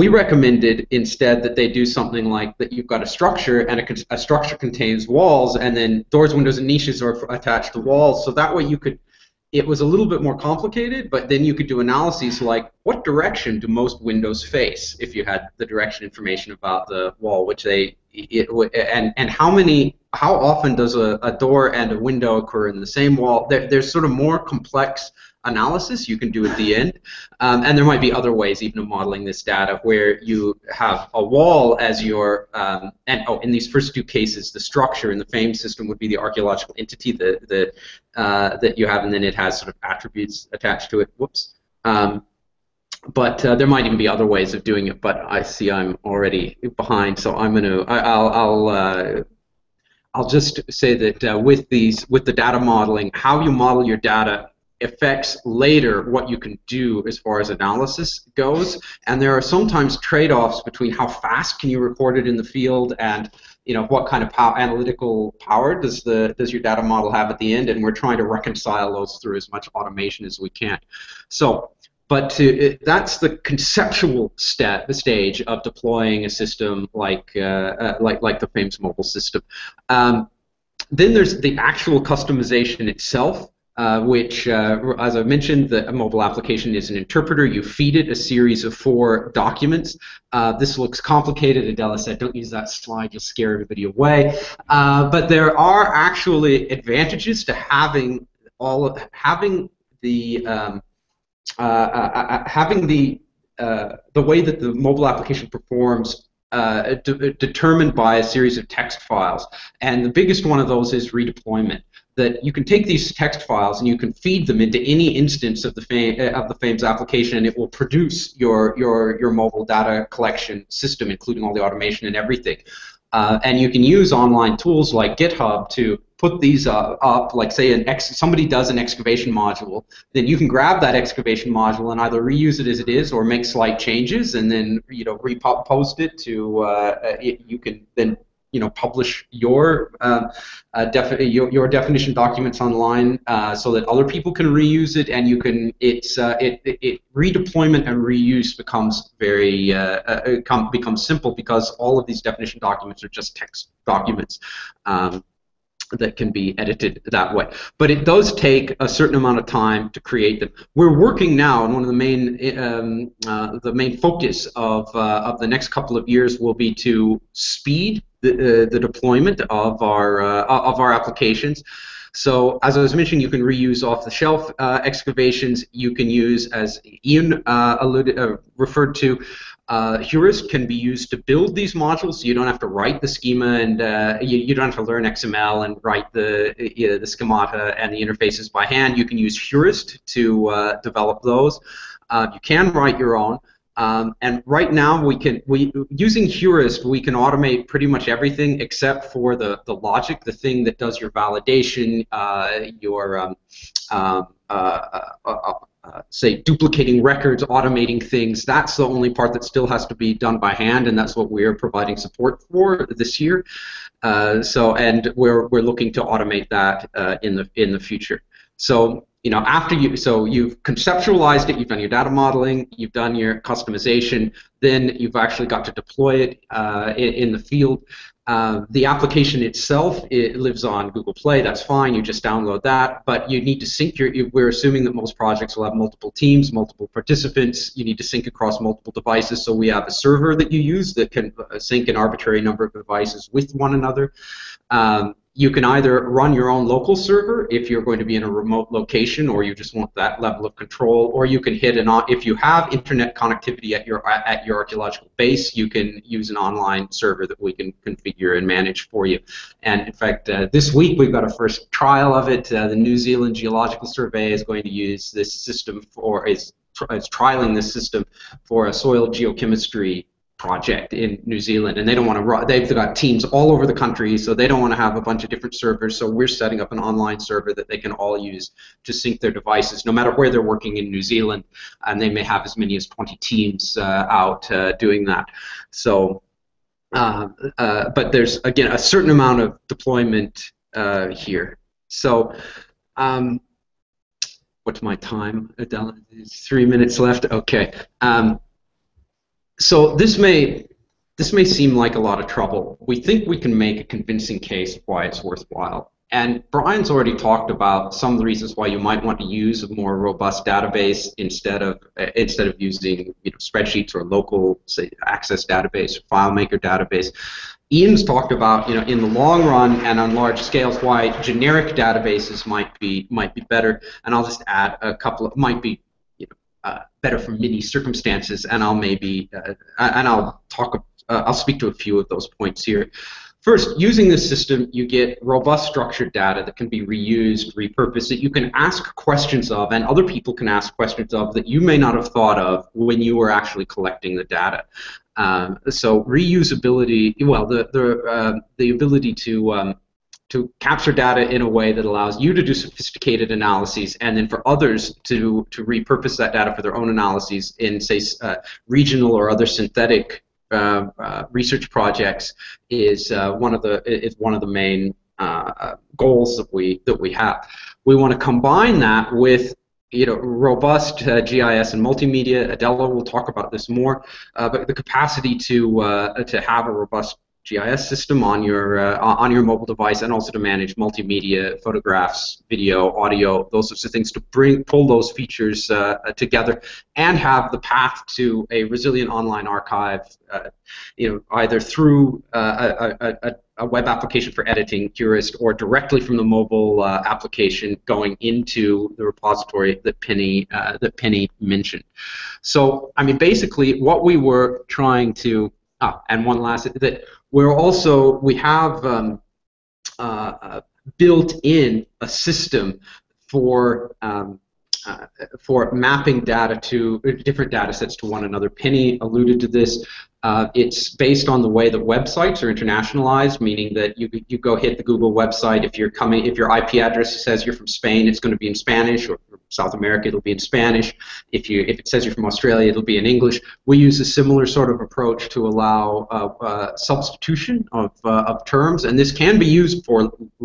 We recommended instead that they do something like that. You've got a structure, and a, a structure contains walls, and then doors, windows, and niches are attached to walls. So that way, you could it was a little bit more complicated, but then you could do analyses like, what direction do most windows face, if you had the direction information about the wall, which they, it, and, and how many, how often does a, a door and a window occur in the same wall? There, there's sort of more complex analysis you can do at the end, um, and there might be other ways even of modeling this data where you have a wall as your, um, and oh, in these first two cases, the structure in the FAME system would be the archaeological entity that the, uh, that you have, and then it has sort of attributes attached to it. Whoops. Um, but uh, there might even be other ways of doing it. But I see I'm already behind, so I'm going to I'll. I'll uh, I'll just say that uh, with these, with the data modeling, how you model your data affects later what you can do as far as analysis goes, and there are sometimes trade-offs between how fast can you record it in the field and, you know, what kind of pow analytical power does the does your data model have at the end, and we're trying to reconcile those through as much automation as we can. So, but to, it, that's the conceptual step, the stage of deploying a system like uh, uh, like like the FAMES mobile system. Um, then there's the actual customization itself. Uh, which, uh, as I mentioned, the mobile application is an interpreter. You feed it a series of four documents. Uh, this looks complicated. Adela said, don't use that slide. You'll scare everybody away. Uh, but there are actually advantages to having all of, having the um, uh, uh, uh, having the uh, the way that the mobile application performs uh, de determined by a series of text files. And the biggest one of those is redeployment. That you can take these text files and you can feed them into any instance of the FAME, of the FAMES application, and it will produce your your your mobile data collection system, including all the automation and everything. Uh, and you can use online tools like GitHub to put these uh, up. Like, say, an ex somebody does an excavation module, then you can grab that excavation module and either reuse it as it is or make slight changes, and then, you know, repost it to. Uh, it, you can then. You know, publish your uh, uh, defi your, your definition documents online uh, so that other people can reuse it, and you can. It's uh, it, it, it redeployment and reuse becomes very uh, uh, com becomes simple because all of these definition documents are just text documents. Um, that can be edited that way. But it does take a certain amount of time to create them. We're working now, and one of the main um, uh, the main focus of, uh, of the next couple of years will be to speed the, uh, the deployment of our, uh, of our applications. So, as I was mentioning, you can reuse off-the-shelf uh, excavations. You can use, as Ian uh, alluded, uh, referred to, Uh, Heurist can be used to build these modules, so you don't have to write the schema, and uh, you, you don't have to learn X M L and write the you know, the schemata and the interfaces by hand. You can use Heurist to uh, develop those. Uh, you can write your own. Um, and right now, we can we using Heurist, we can automate pretty much everything except for the the logic, the thing that does your validation, uh, your um, um, uh, uh, uh, Uh, say duplicating records, automating things. That's the only part that still has to be done by hand, and that's what we're providing support for this year. Uh, so, and we're we're looking to automate that uh, in the in the future. So, you know, after you, so you've conceptualized it, you've done your data modeling, you've done your customization, then you've actually got to deploy it uh, in, in the field. Uh, the application itself, it lives on Google Play. That's fine. You just download that. But you need to sync your. We're assuming that most projects will have multiple teams, multiple participants. You need to sync across multiple devices. So we have a server that you use that can sync an arbitrary number of devices with one another. Um, you can either run your own local server if you're going to be in a remote location, or you just want that level of control, or you can hit an. If you have internet connectivity at your at your archaeological base, you can use an online server that we can configure and manage for you. And in fact, uh, this week we've got a first trial of it. Uh, the New Zealand Geological Survey is going to use this system for is is trialing this system for a soil geochemistry project in New Zealand, and they don't want to. They've got teams all over the country, so they don't want to have a bunch of different servers. So we're setting up an online server that they can all use to sync their devices, no matter where they're working in New Zealand. And they may have as many as twenty teams uh, out uh, doing that. So, uh, uh, but there's again a certain amount of deployment uh, here. So. Um, what's my time, Adela? Three minutes left. Okay. Um, So this may this may seem like a lot of trouble. We think we can make a convincing case of why it's worthwhile. And Brian's already talked about some of the reasons why you might want to use a more robust database instead of uh, instead of using you know, spreadsheets or local, say, access database, or FileMaker database. Ian's talked about, you know, in the long run and on large scales, why generic databases might be might be better. And I'll just add a couple of might be you know, uh, better for many circumstances. And I'll maybe uh, and I'll talk uh, I'll speak to a few of those points here. First, using this system, you get robust structured data that can be reused, repurposed, that you can ask questions of, and other people can ask questions of that you may not have thought of when you were actually collecting the data. Um, so reusability, well, the the uh, the ability to um, to capture data in a way that allows you to do sophisticated analyses, and then for others to to repurpose that data for their own analyses in, say, uh, regional or other synthetic Uh, uh, research projects is uh, one of the is one of the main uh, goals that we that we have. We want to combine that with you know robust uh, G I S and multimedia. Adela will talk about this more, uh, but the capacity to uh, to have a robust G I S system on your uh, on your mobile device, and also to manage multimedia, photographs, video, audio, those sorts of things, to bring pull those features uh, together, and have the path to a resilient online archive, uh, you know, either through uh, a, a, a web application for editing, Heurist, or directly from the mobile uh, application going into the repository that Penny uh, that Penny mentioned. So, I mean, basically, what we were trying to ah, and one last that. We're also, we have um, uh, built in a system for um, uh, for mapping data to different data sets to one another. Penny alluded to this. Uh, it's based on the way that websites are internationalized, meaning that you you go hit the Google website. If you're coming, if your I P address says you're from Spain, it's going to be in Spanish, or South America, it'll be in Spanish. If you if it says you're from Australia, it'll be in English. We use a similar sort of approach to allow uh, uh, substitution of uh, of terms, and this can be used for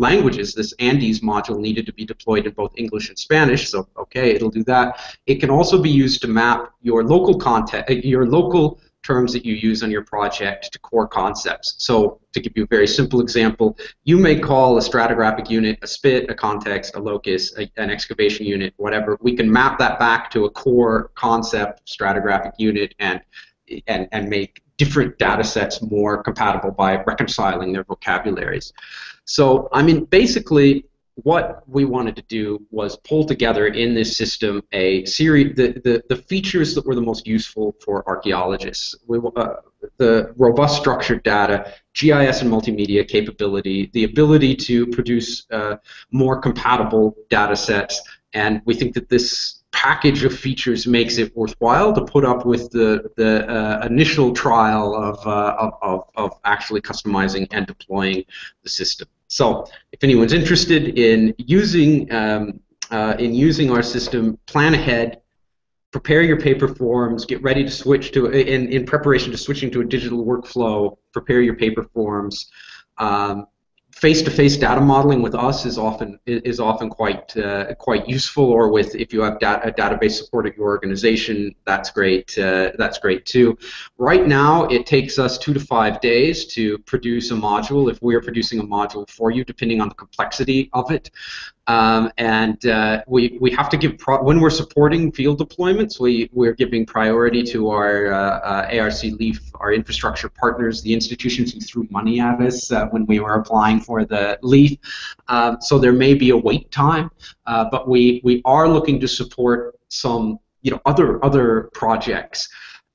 languages. This Andes module needed to be deployed in both English and Spanish, so okay, it'll do that. It can also be used to map your local content, your local terms that you use on your project to core concepts. So to give you a very simple example, you may call a stratigraphic unit a spit, a context, a locus, a, an excavation unit, whatever. We can map that back to a core concept, stratigraphic unit, and and, and make different data sets more compatible by reconciling their vocabularies. So, I mean, basically, what we wanted to do was pull together in this system a series, the, the, the features that were the most useful for archaeologists. We, uh, the robust structured data, G I S and multimedia capability, the ability to produce uh, more compatible data sets, and we think that this package of features makes it worthwhile to put up with the the uh, initial trial of, uh, of of actually customizing and deploying the system. So, if anyone's interested in using um, uh, in using our system, plan ahead, prepare your paper forms, get ready to switch to in in preparation to switching to a digital workflow. Prepare your paper forms. Um, Face-to-face data modeling with us is often is often quite uh, quite useful, or with if you have data, database support at your organization, that's great. Uh, that's great too. Right now, it takes us two to five days to produce a module, if we are producing a module for you, depending on the complexity of it. Um, and uh, we we have to give pro when we're supporting field deployments, we we're giving priority to our uh, uh, A R C LEAF, our infrastructure partners, the institutions who threw money at us uh, when we were applying for the LEAF. Um, so there may be a wait time, uh, but we we are looking to support some you know other other projects.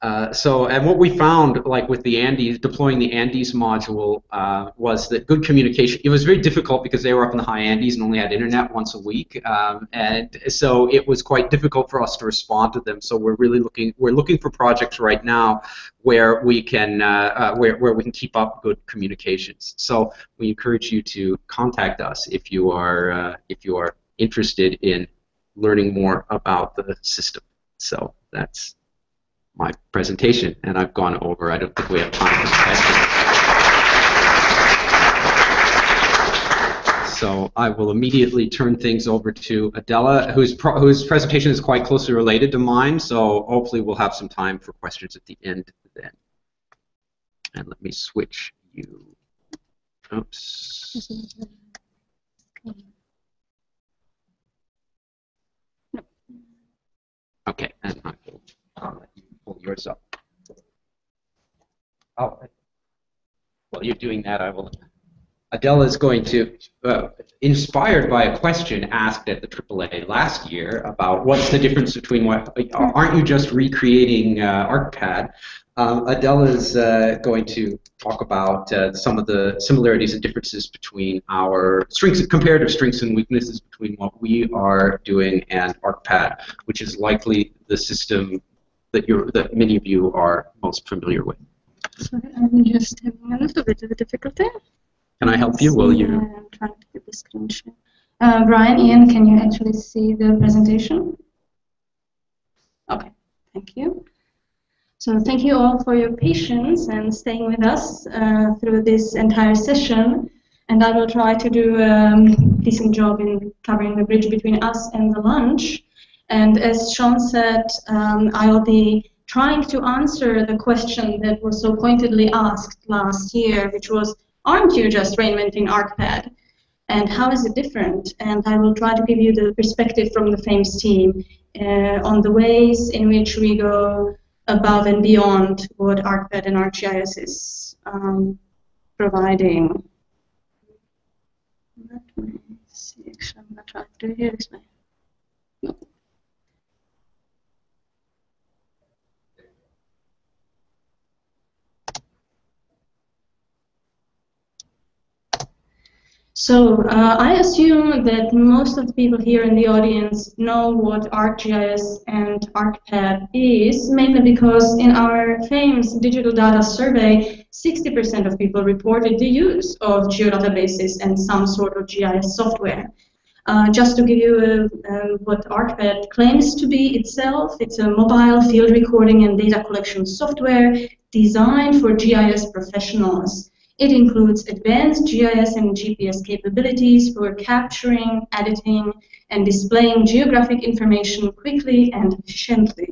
Uh, so, and what we found, like with the Andes, deploying the Andes module, uh, was that good communication, it was very difficult because they were up in the high Andes and only had internet once a week, um, and so it was quite difficult for us to respond to them. So we're really looking, we're looking for projects right now where we can, uh, uh, where, where we can keep up good communications. So we encourage you to contact us if you are, uh, if you are interested in learning more about the system. So that's my presentation, and I've gone over. I don't think we have time for questions. So I will immediately turn things over to Adela, whose, pro whose presentation is quite closely related to mine, so hopefully we'll have some time for questions at the end then. And let me switch you. Oops. No. Okay, and I will I'll let you pull yours up. I'll, while you're doing that, I will. Adela is going to, uh, inspired by a question asked at the triple A last year about what's the difference between what, aren't you just recreating uh, ArcPad? Um, Adela is uh, going to talk about uh, some of the similarities and differences between our strengths, comparative strengths and weaknesses between what we are doing and ArcPad, which is likely the system that you're, that many of you are most familiar with. Sorry, I'm just having a little bit of a difficulty. Can I help you? Will you? Yeah, I'm trying to get the screen share. Uh, Brian, Ian, can you actually see the presentation? Okay, thank you. So thank you all for your patience and staying with us uh, through this entire session. And I will try to do a um, decent job in covering the bridge between us and the lunch. And as Sean said, um, I will be trying to answer the question that was so pointedly asked last year, which was, aren't you just reinventing ArcPad? And how is it different? And I will try to give you the perspective from the FAMES team uh, on the ways in which we go above and beyond what ArcPad and ArcGIS is um, providing. Let me see, actually I'm not trying to do here this way. No. So uh, I assume that most of the people here in the audience know what ArcGIS and ArcPad is, mainly because in our FAMES digital data survey, sixty percent of people reported the use of geodatabases and some sort of G I S software. Uh, just to give you a, um, what ArcPad claims to be itself, it's a mobile field recording and data collection software designed for G I S professionals. It includes advanced G I S and G P S capabilities for capturing, editing, and displaying geographic information quickly and efficiently.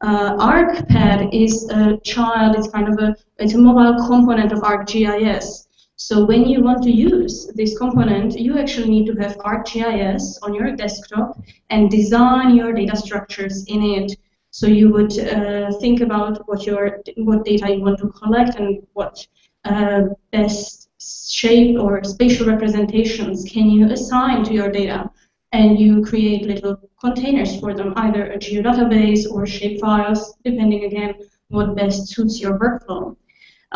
Uh, ArcPad is a child, it's kind of a, it's a mobile component of ArcGIS. So when you want to use this component, you actually need to have ArcGIS on your desktop and design your data structures in it. So you would uh, think about what, your, what data you want to collect and what Uh, best shape or spatial representations can you assign to your data, and you create little containers for them, either a geodatabase or shapefiles, depending again what best suits your workflow.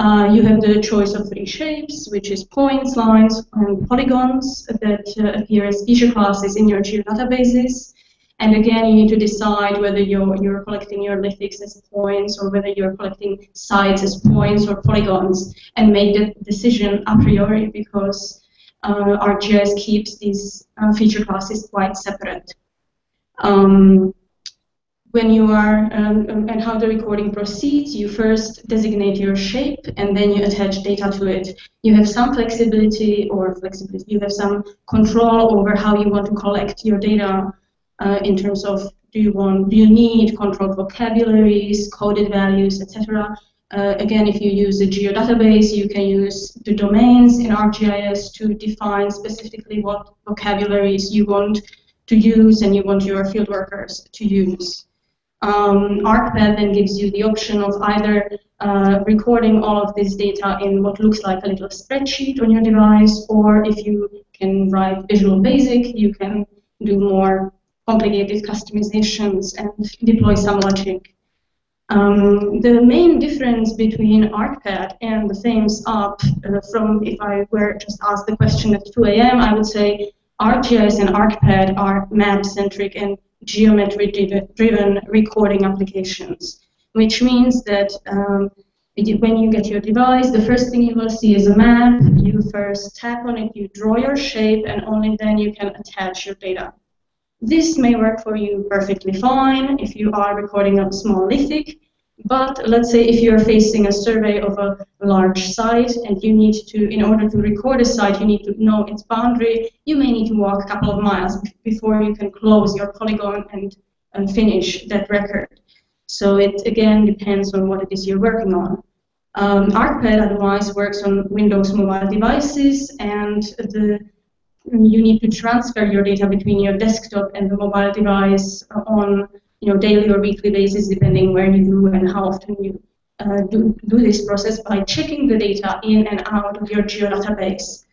Uh, you have the choice of three shapes, which is points, lines, and polygons that uh, appear as feature classes in your geodatabases. And again, you need to decide whether you're, you're collecting your lithics as points or whether you're collecting sides as points or polygons, and make that decision a priori, because uh, ArcGIS keeps these uh, feature classes quite separate. Um, when you are, um, and how the recording proceeds, you first designate your shape and then you attach data to it. You have some flexibility or flexibility, you have some control over how you want to collect your data. Uh, in terms of do you want, do you need controlled vocabularies, coded values, et cetera. Uh, again, if you use a geodatabase, you can use the domains in ArcGIS to define specifically what vocabularies you want to use and you want your field workers to use. Um, ArcPad then gives you the option of either uh, recording all of this data in what looks like a little spreadsheet on your device, or if you can write Visual Basic, you can do more complicated customizations and deploy some logic. Um, the main difference between ArcPad and the FAMES app, uh, from if I were just asked the question at two A M, I would say ArcGIS and ArcPad are map-centric and geometry-driven recording applications, which means that um, when you get your device, the first thing you will see is a map. You first tap on it, you draw your shape, and only then you can attach your data. This may work for you perfectly fine if you are recording a small lithic, but let's say if you're facing a survey of a large site and you need to, in order to record a site, you need to know its boundary, you may need to walk a couple of miles before you can close your polygon and, and finish that record. So it again depends on what it is you're working on. Um, ArcPad otherwise works on Windows mobile devices, and the you need to transfer your data between your desktop and the mobile device on, you know, daily or weekly basis, depending where you do and how often you uh, do, do this process by checking the data in and out of your geodatabase.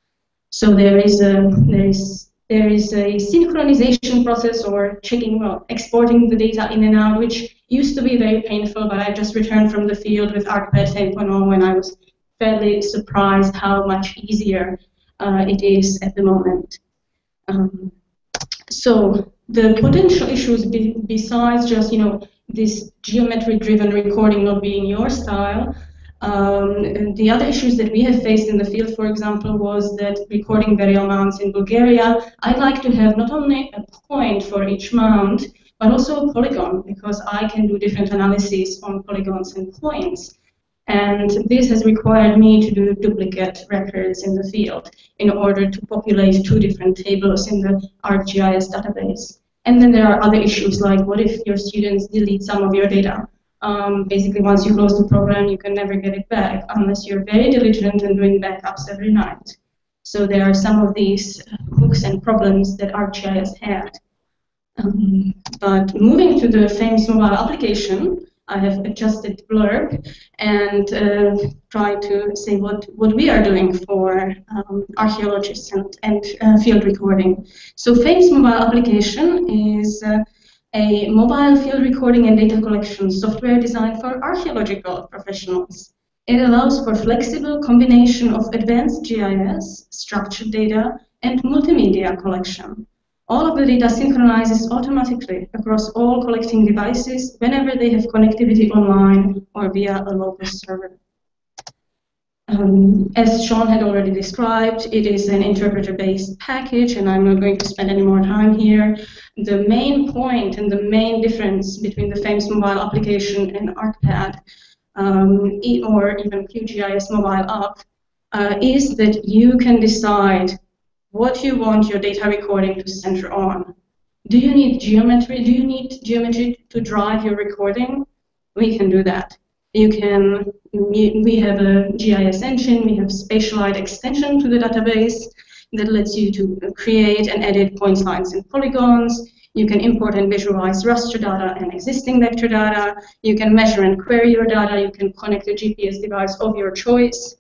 So there is a there is there is a synchronization process, or checking, well, exporting the data in and out, which used to be very painful. But I just returned from the field with ArcGIS eight point oh, and I was fairly surprised how much easier uh, it is at the moment. Um, so the potential issues be besides just, you know, this geometry-driven recording not being your style. Um, the other issues that we have faced in the field, for example, was that recording burial mounds in Bulgaria, I'd like to have not only a point for each mound, but also a polygon, because I can do different analyses on polygons and points. And this has required me to do duplicate records in the field in order to populate two different tables in the ArcGIS database. And then there are other issues, like what if your students delete some of your data? Um, basically, once you close the program, you can never get it back unless you're very diligent and doing backups every night. So there are some of these hooks and problems that ArcGIS had. Um, but moving to the famous mobile application, I have adjusted blurb and uh, tried to say what, what we are doing for um, archaeologists and, and uh, field recording. So famous mobile application is uh, a mobile field recording and data collection software designed for archaeological professionals. It allows for flexible combination of advanced G I S, structured data, and multimedia collection. All of the data synchronizes automatically across all collecting devices whenever they have connectivity online or via a local server. Um, as Sean had already described, it is an interpreter-based package, and I'm not going to spend any more time here. The main point and the main difference between the FAMES mobile application and ArcPad, um, or even QGIS mobile app, uh, is that you can decide what you want your data recording to center on. Do you need geometry? Do you need geometry to drive your recording? We can do that. You can, we have a G I S engine, we have spatialite extension to the database that lets you to create and edit points, lines, and polygons. You can import and visualize raster data and existing vector data. You can measure and query your data. You can connect a G P S device of your choice.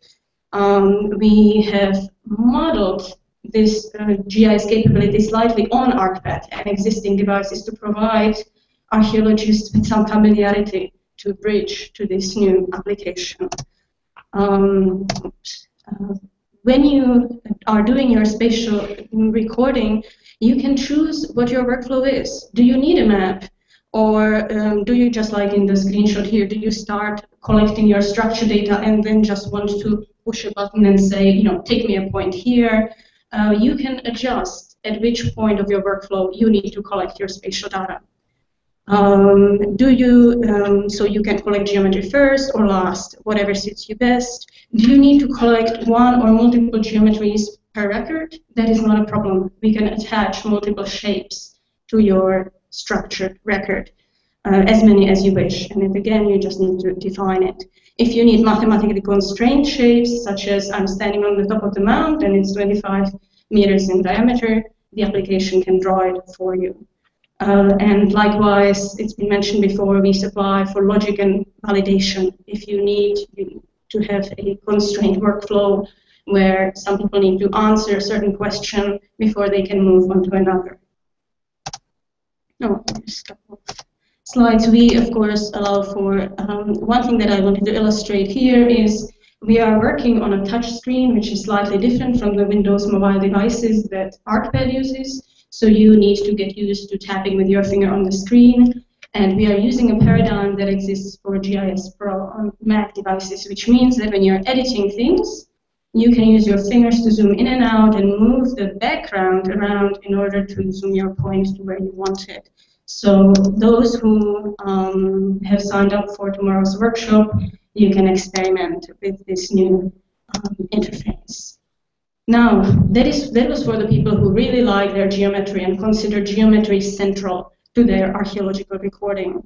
Um, we have modeled this uh, G I S capability slightly on ArcPad and existing devices to provide archaeologists with some familiarity to bridge to this new application. Um, uh, when you are doing your spatial recording, you can choose what your workflow is. Do you need a map? Or um, do you, just like in the screenshot here, do you start collecting your structured data and then just want to push a button and say, you know, take me a point here? Uh, you can adjust at which point of your workflow you need to collect your spatial data. Um, do you, um, so you can collect geometry first or last, whatever suits you best. Do you need to collect one or multiple geometries per record? That is not a problem. We can attach multiple shapes to your structured record, uh, as many as you wish. And if, again, you just need to define it. If you need mathematically constrained shapes, such as I'm standing on the top of the mound and it's twenty-five meters in diameter, the application can draw it for you. Uh, and likewise, it's been mentioned before, we supply for logic and validation. If you need to have a constrained workflow where some people need to answer a certain question before they can move on to another. No, just a couple of slides. We, of course, allow for um, one thing that I wanted to illustrate here is we are working on a touch screen, which is slightly different from the Windows mobile devices that ArcPad uses. So you need to get used to tapping with your finger on the screen. And we are using a paradigm that exists for G I S Pro on Mac devices, which means that when you're editing things, you can use your fingers to zoom in and out and move the background around in order to zoom your point to where you want it. So those who um, have signed up for tomorrow's workshop, you can experiment with this new um, interface. Now, that, is, that was for the people who really like their geometry and consider geometry central to their archaeological recording.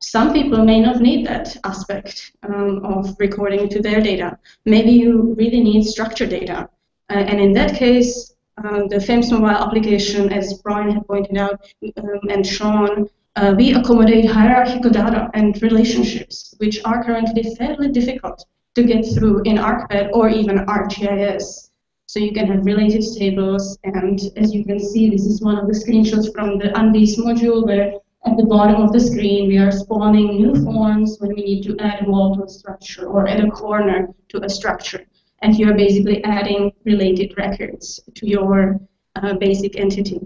Some people may not need that aspect um, of recording to their data. Maybe you really need structured data. Uh, and in that case, um, the F A M S mobile application, as Brian had pointed out, um, and Sean, uh, we accommodate hierarchical data and relationships, which are currently fairly difficult to get through in ArcPad or even ArcGIS. So you can have related tables, and as you can see, this is one of the screenshots from the Andes module, where at the bottom of the screen we are spawning new forms when we need to add a wall to a structure or add a corner to a structure. And you're basically adding related records to your uh, basic entity.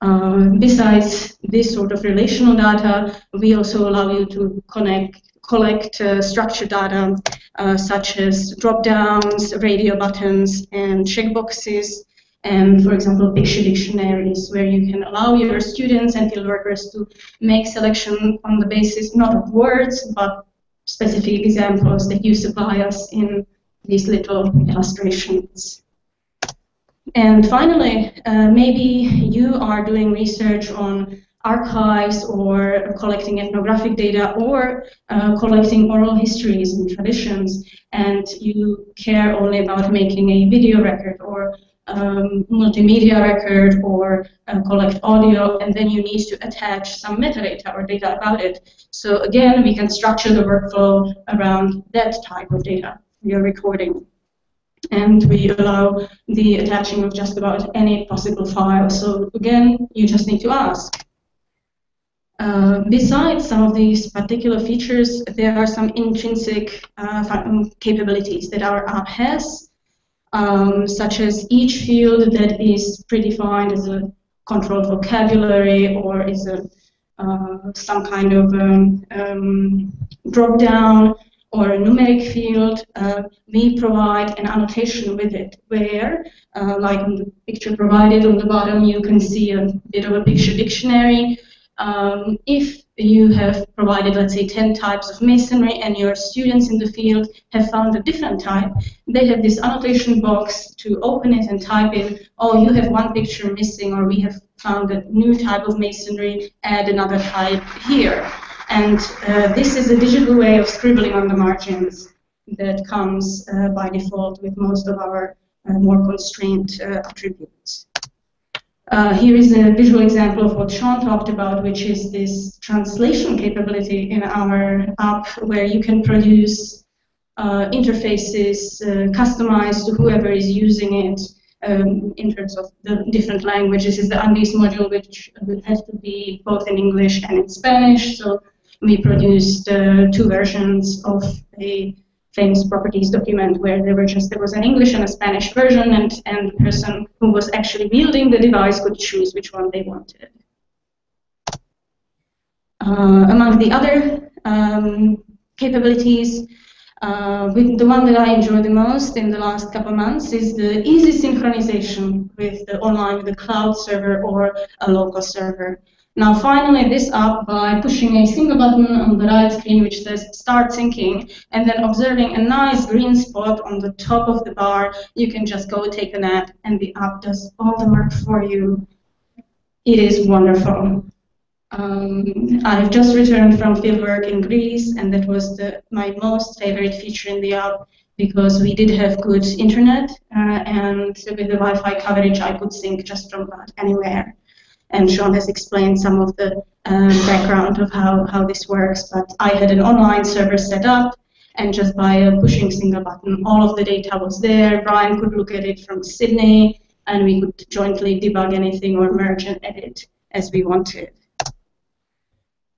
Uh, besides this sort of relational data, we also allow you to connect, collect uh, structured data uh, such as drop-downs, radio buttons, and checkboxes, and, for example, picture dictionaries, where you can allow your students and field workers to make selection on the basis not of words, but specific examples that you supply us in these little illustrations. And finally, uh, maybe you are doing research on archives or collecting ethnographic data or uh, collecting oral histories and traditions, and you care only about making a video record or um, multimedia record or uh, collect audio, and then you need to attach some metadata or data about it. So again, we can structure the workflow around that type of data. Your recording, and we allow the attaching of just about any possible file. So again, you just need to ask. Uh, besides some of these particular features, there are some intrinsic uh, capabilities that our app has, um, such as each field that is predefined as a controlled vocabulary or is a uh, some kind of um, um, drop-down, or a numeric field, uh, we provide an annotation with it, where, uh, like in the picture provided on the bottom, you can see a bit of a picture dictionary. Um, if you have provided, let's say, ten types of masonry, and your students in the field have found a different type, they have this annotation box to open it and type in, oh, you have one picture missing, or we have found a new type of masonry, add another type here. And uh, this is a digital way of scribbling on the margins that comes uh, by default with most of our uh, more constrained uh, attributes. Uh, here is a visual example of what Sean talked about, which is this translation capability in our app, where you can produce uh, interfaces uh, customized to whoever is using it um, in terms of the different languages. This is the Andes module, which will have to be both in English and in Spanish. So we produced uh, two versions of a F A M S properties document where there were just there was an English and a Spanish version, and, and the person who was actually wielding the device could choose which one they wanted. Uh, among the other um, capabilities, uh, with the one that I enjoy the most in the last couple of months is the easy synchronization with the online, with the cloud server or a local server. Now, finally, this up by pushing a single button on the right screen which says Start Syncing, and then observing a nice green spot on the top of the bar, you can just go take a nap, and the app does all the work for you. It is wonderful. Um, I've just returned from fieldwork in Greece, and that was the, my most favorite feature in the app, because we did have good internet, uh, and with the Wi-Fi coverage, I could sync just from about anywhere. And Sean has explained some of the um, background of how, how this works, but I had an online server set up, and just by a pushing single button, all of the data was there. Brian could look at it from Sydney, and we could jointly debug anything or merge and edit as we wanted.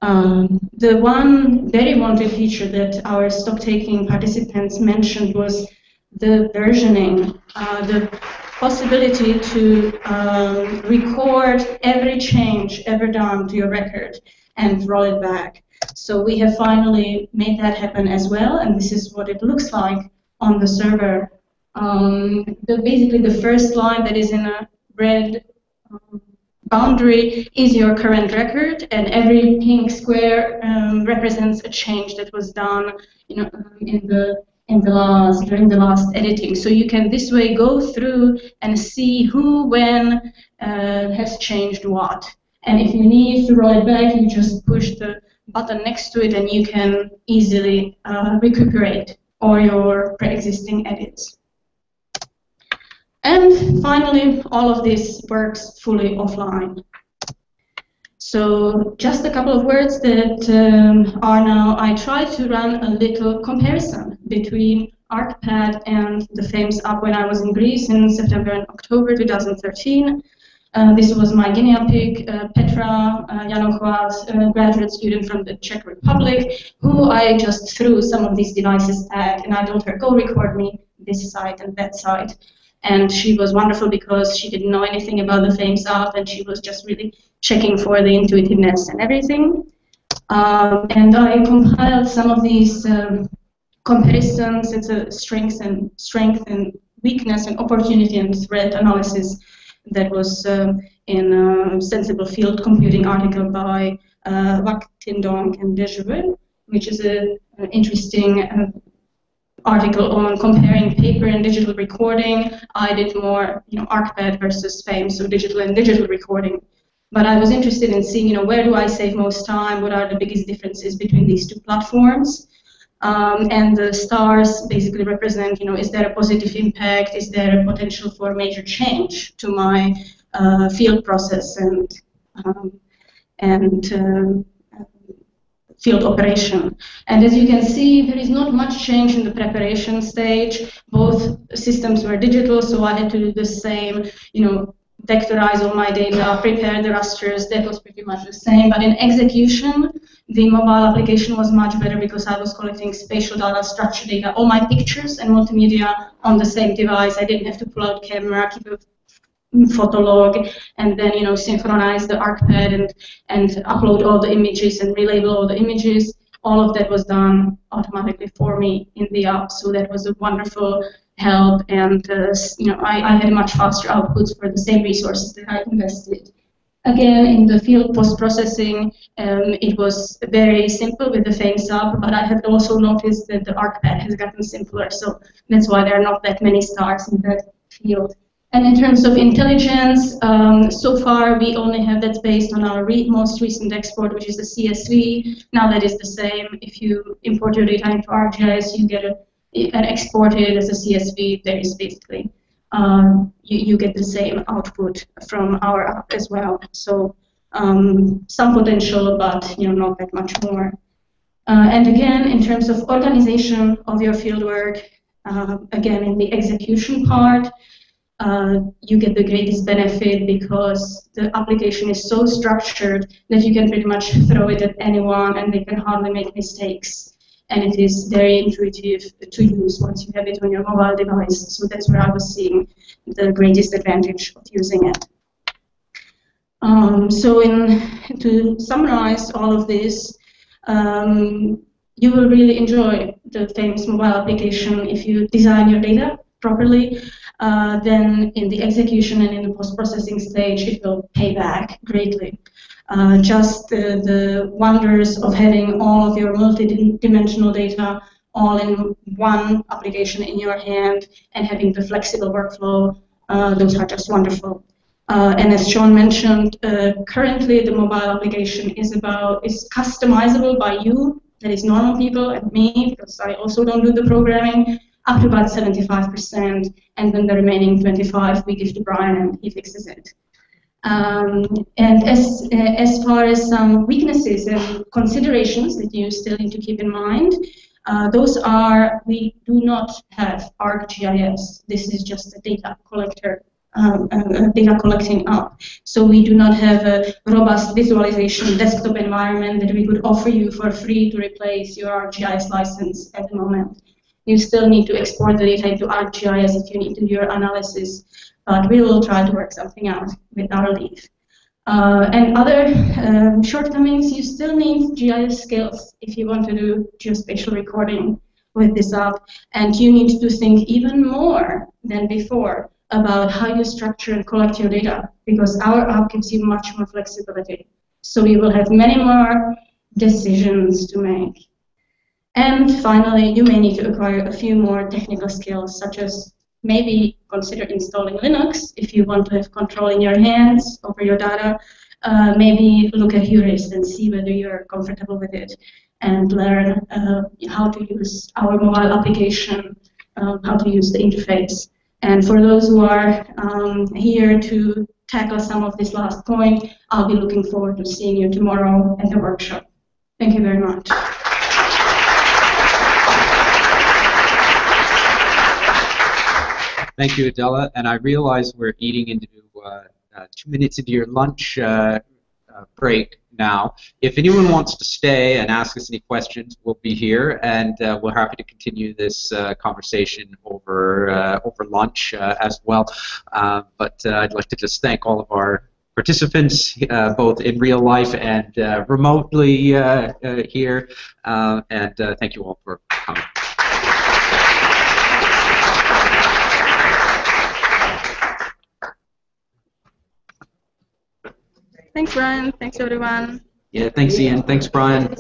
Um, the one very wanted feature that our stock-taking participants mentioned was the versioning. Uh, the possibility to um, record every change ever done to your record and roll it back. So we have finally made that happen as well, and this is what it looks like on the server. Um, the, basically, the first line that is in a red um, boundary is your current record, and every pink square um, represents a change that was done, you know, in the In the last, during the last editing. So you can this way go through and see who, when, uh, has changed what. And if you need to roll it back, you just push the button next to it and you can easily uh, recuperate all your pre-existing edits. And finally, all of this works fully offline. So just a couple of words that um, are now, I try to run a little comparison between ArcPad and the FAMES app when I was in Greece in September and October twenty thirteen. Uh, this was my guinea pig, uh, Petra uh, Janohvat, a graduate student from the Czech Republic, who I just threw some of these devices at, and I told her, go record me this site and that site. And she was wonderful because she didn't know anything about the FAMES app, and she was just really checking for the intuitiveness and everything. Um, and I compiled some of these um, comparisons. It's a strengths and strength and weakness and opportunity and threat analysis that was um, in a sensible field computing article by uh, Wak Tin Dong and Dejeuer, which is an interesting uh, article on comparing paper and digital recording. I did more, you know, ArcPad versus FAMES, so digital and digital recording. But I was interested in seeing, you know, where do I save most time? What are the biggest differences between these two platforms? Um, and the stars basically represent, you know, is there a positive impact? Is there a potential for major change to my uh, field process and um, and um, field operation? And as you can see, there is not much change in the preparation stage. Both systems were digital, so I had to do the same, you know, vectorize all my data, prepare the rasters. That was pretty much the same. But in execution, the mobile application was much better because I was collecting spatial data, structure data, all my pictures and multimedia on the same device. I didn't have to pull out camera, keep a photo log, and then, you know, synchronize the ArcPad and, and upload all the images and relabel all the images. All of that was done automatically for me in the app, so that was a wonderful help, and uh, you know, I, I had much faster outputs for the same resources that I invested. Again, in the field post-processing, um, it was very simple with the FAMES app, but I had also noticed that the ArcPad has gotten simpler, so that's why there are not that many stars in that field. And in terms of intelligence, um, so far we only have that's based on our re most recent export, which is the C S V. Now that is the same. If you import your data into ArcGIS, you get a, and export it as a C S V. There is basically um, you, you get the same output from our app as well. So um, some potential, but you know, not that much more. Uh, and again, in terms of organization of your fieldwork, uh, again in the execution part. Uh, you get the greatest benefit because the application is so structured that you can pretty much throw it at anyone and they can hardly make mistakes. And it is very intuitive to use once you have it on your mobile device. So that's where I was seeing the greatest advantage of using it. Um, so in, to summarize all of this, um, you will really enjoy the FAMES mobile application if you design your data properly. Uh, then in the execution and in the post-processing stage, it will pay back greatly. Uh, just uh, the wonders of having all of your multi-dimensional data all in one application in your hand and having the flexible workflow, uh, those are just wonderful. Uh, and as Sean mentioned, uh, currently the mobile application is about is customizable by you, that is normal people and me, because I also don't do the programming, up to about seventy-five percent, and then the remaining twenty-five percent we give to Brian and he fixes it. Um, and as, uh, as far as some weaknesses and considerations that you still need to keep in mind, uh, those are we do not have ArcGIS. This is just a data collector, um, a data collecting app. So we do not have a robust visualization desktop environment that we could offer you for free to replace your ArcGIS license at the moment. You still need to export the data into ArcGIS if you need to do your analysis, but we will try to work something out with our leave. Uh, and other um, shortcomings, you still need G I S skills if you want to do geospatial recording with this app, and you need to think even more than before about how you structure and collect your data, because our app gives you much more flexibility. So you will have many more decisions to make. And finally, you may need to acquire a few more technical skills, such as maybe consider installing Linux if you want to have control in your hands over your data. Uh, maybe look at Heurist and see whether you're comfortable with it and learn uh, how to use our mobile application, um, how to use the interface. And for those who are um, here to tackle some of this last point, I'll be looking forward to seeing you tomorrow at the workshop. Thank you very much. Thank you, Adela. And I realize we're eating into uh, uh, two minutes into your lunch uh, uh, break now. If anyone wants to stay and ask us any questions, we'll be here, and uh, we're happy to continue this uh, conversation over uh, over lunch uh, as well. Uh, but uh, I'd like to just thank all of our participants, uh, both in real life and uh, remotely uh, uh, here, uh, and uh, thank you all for coming. Thanks, Brian. Thanks, everyone. Yeah, thanks, Ian. Thanks, Brian.